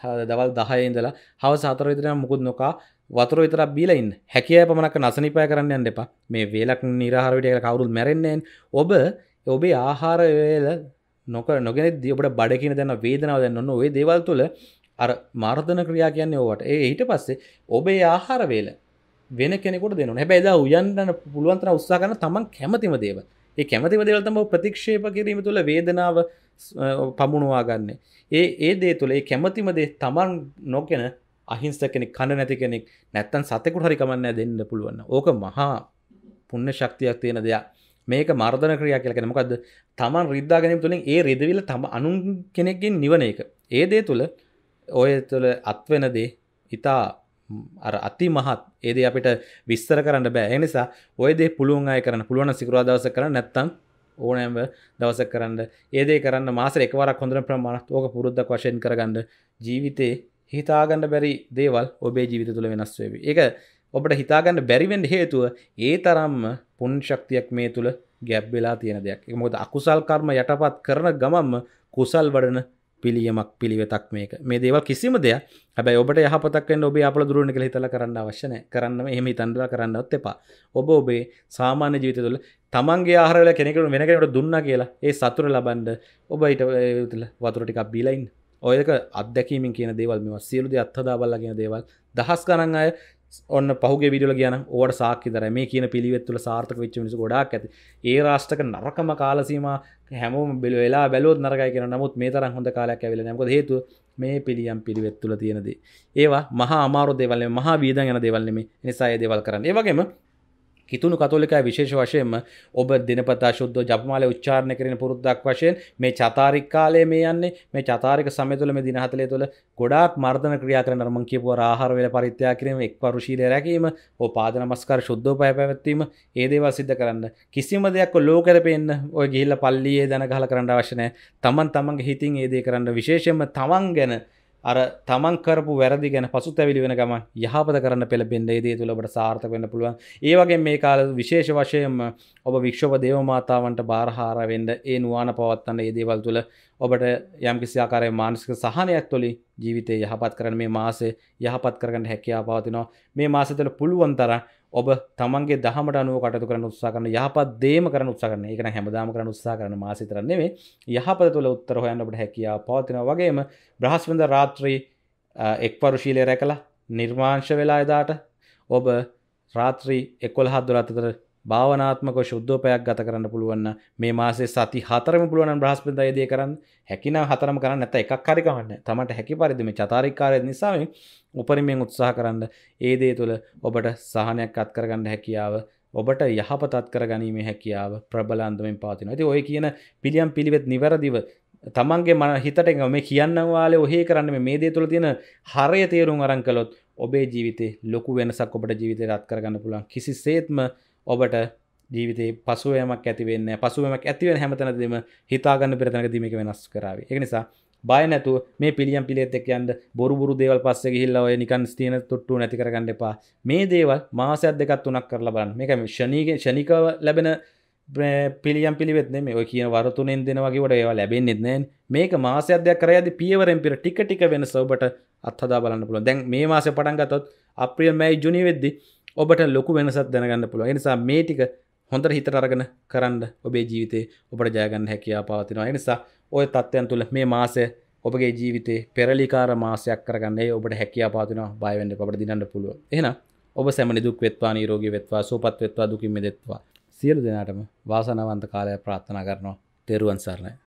क्या दवल दहायला हवस हतर इतना मुकुद नौका वतर इतना बील इन हेकिया मन नसनी पाया करें मे वेल निराहार कावरू मेरे ओब ओब आहार वेल नौक नौगे इपड़े बड़की वेदना नो वे देवाल तो अर मारदन क्रिया के ओवट एट पास ओबे आहार वेल वेन के देना हे बेदा उन्न पुलवंतना उत्साह तमं क्षमति मेव ये क्षमति मेवल प्रतीक्षेप गिरी वेदना पमुणु आगाने ये ये दे तो क्षमति मदे तमं नौके अहिंसक खंडनति के नैतन सत्यकूट हरी कमन देन पुलवन्न ओक महा पुण्यशक्ति आगते न दया මේක මර්ධන ක්‍රියා කියලා කියන්නේ මොකද්ද? Taman රිද්දා ගැනීම තුලින් ඒ රිදවිල අනුන් කෙනෙක්ගෙන් නිවන එක. ඒ දේ තුල ඔය තුල අත් වෙන දේ හිතා අර අතිමහත් ඒ දේ අපිට විස්තර කරන්න බෑ. ඒ නිසා ඔය දේ පුළුවන් අය කරන්න. පුළුවන් නම් සිකුරාදා දවසක් කරන්න, නැත්නම් ඕනෑම දවසක් කරන්න. ඒ දේ කරන්න මාසෙ එක වරක් හොඳට ප්‍රමාණවත් ඕක පුරුද්දක් වශයෙන් කරගන්න. ජීවිතේ හිතා ගන්න බැරි දේවල් ඔබේ ජීවිත තුල වෙනස් වෙවි. ඒක ඔබට හිතාගන්න බැරි වෙන්න හේතුව ඒ තරම්ම පුණ්‍ය ශක්තියක් මේ තුල ගැබ් වෙලා තියෙන දෙයක්. ඒක මොකද අකුසල් කර්ම යටපත් කරන ගමන්ම කුසල් වඩන පිළියමක් පිළිවෙතක් මේක. මේ දේවල් කිසිම දෙයක් හැබැයි ඔබට යහපතක් වෙන්න ඔබේ ආපල දුර වෙන කියලා හිතලා කරන්න අවශ්‍ය නැහැ. කරන්නම එහෙම හිතන්නලා කරන්නවත් එපා. ඔබ ඔබේ සාමාන්‍ය ජීවිතය තුළ තමන්ගේ ආහාර වල කෙනෙකුට වෙන කෙනෙකුට දුන්නා කියලා ඒ සතුට ලබන්න ඔබ ඊට වතුර ටිකක් බීලා ඉන්න. ඔය එක අත්දැකීමෙන් කියන දේවල් මේවා සියලු දේ අත්හදා බලලා කියන දේවල් දහස් ගණන් අය ඔන්න පහුගේ වීඩියෝ වල ගියා නම් ඕවට සාක්ෂි දරයි මේ කියන පිළිවෙත් තුළ සාර්ථක වෙච්ච මිනිස්සු ගොඩාක් ඇති. ඒ රාෂ්ටක නරකම කාල සීමා හැමෝම වෙලා බැලුවොත් නරකයි කියන නමුත් මේ තරම් හොඳ කාලයක් ඇවිල්ලා නැහැ. මොකද හේතුව මේ පිළියම් පිළිවෙත් තුළ තියෙන දේ. ඒවා මහා අමාරු දේවල් නෙමෙයි, මහා වීදන් යන දේවල් නෙමෙයි. ඒ නිසා මේ දේවල් කරන්න. ඒ වගේම කිතුණු කතෝලිකය විශේෂ වශයෙන්ම ඔබ දිනපතා ශුද්ධ ජපමාලේ උච්චාරණය කරන පුරුද්දක් වශයෙන් මේ චාතාරික කාලයේ මේ යන්නේ මේ චාතාරික සමය තුළ මේ දින හතලිය තුළ ගොඩාක් මර්ධන ක්‍රියා කරන අර මං කියපුවා ආහාර වේල පරිත්‍යාග කිරීම එක්වරු ශීලය රැකීම ඔය පාද නමස්කාර ශුද්ධෝපය පැවැත්වීම ඒ දේවල් සිද්ධ කරන්න කිසිම දෙයක් ඔය ලෝකෙට පෙන්න ඔය ගිහිල්ලා පල්ලියේ දන ගහලා කරන්න අවශ්‍ය නැහැ. තමන් තමන්ගේ හිතින් ඒ දේ කරන්න විශේෂයෙන්ම තමන් ගැන අර තමන් කරපු වැරදි ගැන පසුතැවිලි වෙන ගමන් යහපත කරන්න පෙළඹෙන්න ඒ දේ තුල ඔබට සාර්ථක වෙන්න පුළුවන්. ඒ වගේම මේ කාලේ විශේෂ වශයෙන්ම ඔබ වික්ෂෝප දේව මාතාවන්ට බාරහාර වෙන්න ඒ නුවාණ පවත්වන්න ඒ දේවල් තුල ඔබට යම්කිසි ආකාරයේ මානසික සහනයක් තුලින් ජීවිතේ යහපත් කරන්න මේ මාසෙ යහපත් කරගන්න හැකියාව පවතිනවා. මේ මාසෙ තුල පුළුවන් තරම් ඔබ තමන්ගේ දහමට අනුව කටයුතු කරන්න උත්සාහ කරන යහපත් දේම කරන්න උත්සාහ කරන. ඒක නම් හැමදාම කරන්න උත්සාහ කරන මාසෙ විතර නෙමෙයි. යහපත තුල උත්තර හොයන්න ඔබට හැකියාව පවතිනවා. වගේම බ්‍රහස්පතින්දා රාත්‍රී එක්වරු ශීලය රැකලා නිර්මාංශ වෙලා එදාට ඔබ රාත්‍රී එකොළහ දොළහ අතර භාවනාත්මකව සුද්ධෝපයක් ගත කරන්න පුළුවන් නම් මේ මාසයේ සති හතරම පුළුවන් නම් බ්‍රහස්පතින්දා ඒ දේ කරන්න. හැකිනම් හතරම කරන්න නැත්නම් එකක් හරි කමක් නැහැ. තමන්ට හැකි පරිදි මේ චාරිත්‍රාක් කාර්යය නිසා මේ උපරිමයෙන් උත්සාහ කරන්න. ඒ දේ තුළ ඔබට සහනයක් අත් කරගන්න හැකියාව ඔබට යහපතත් කරගැනීමේ හැකියාව ප්‍රබල අන්දමින් පවතිනවා. ඉතින් ඔය කියන පිළියම් පිළිවෙත් නිවැරදිව තමන්ගේ මන හිතට මේ කියන්නම් වාලේ ඔහේ කරන්න මේ දේ තුළ තියෙන හරය තේරුම් අරන් කළොත් ඔබේ ජීවිතේ ලොකු වෙනසක් ඔබට ජීවිතේට අත් කරගන්න පුළුවන්. කිසිසේත්ම ඔබට ජීවිතේ පසුවෑමක් ඇති වෙන්නේ නැහැ. පසුවෑමක් ඇති වෙන හැමතැනදීම හිතා ගන්න පෙර තැනකදී මේක වෙනස් කරાવી. ඒක නිසා බය නැතුව මේ පිළියම් පිළියෙත් එක්ක යන්න බොරු බොරු දේවල් පස්සේ ගිහිල්ලා ඔය නිකන් ස්තින තොට්ටුව නැති කරගන්න එපා. මේ දේවල් මාසයක් දෙකක් තුනක් කරලා බලන්න. මේක ශනිකේ ශනිකව ලැබෙන පිළියම් පිළිවෙත් නෙමෙයි. ඔය කියන වර තුනෙන් දෙනවා කියවට ඒවා ලැබෙන්නේ නැහැනේ. මේක මාසයක් දෙකක් කරයදී පියවරෙන් පියවර ටික ටික වෙනස ඔබට අත්හදා බලන්න පුළුවන්. දැන් මේ මාසේ පටන් ගත්තොත් අප්‍රේල් මැයි ජුනි වෙද්දී ඔබට ලොකු වෙනසක් දැනගන්න පුළුවන්. ඒ නිසා මේ ටික හොඳට හිතට අරගෙන කරන්න ඔබේ ජීවිතේ ඔබට ජය ගන්න හැකියාව පවතිනවා. ඒ නිසා ওই තත්ත්වයන් තුල මේ මාසය ඔබගේ ජීවිතේ පෙරලිකාර මාසයක් කරගන්න. ඒ ඔබට හැකියාව පවතිනවා. බය වෙන්න එපා. ඔබට දිනන්න පුළුවන්. එහෙනම් ඔබ සැම නිදුක් වෙත්වා, නිරෝගී වෙත්වා, සුවපත් වෙත්වා, දුකින් මිදෙත්වා. සියලු දෙනාටම වාසනාවන්ත කාලයක් ප්‍රාර්ථනා කරනවා. තෙරුවන් සරණයි.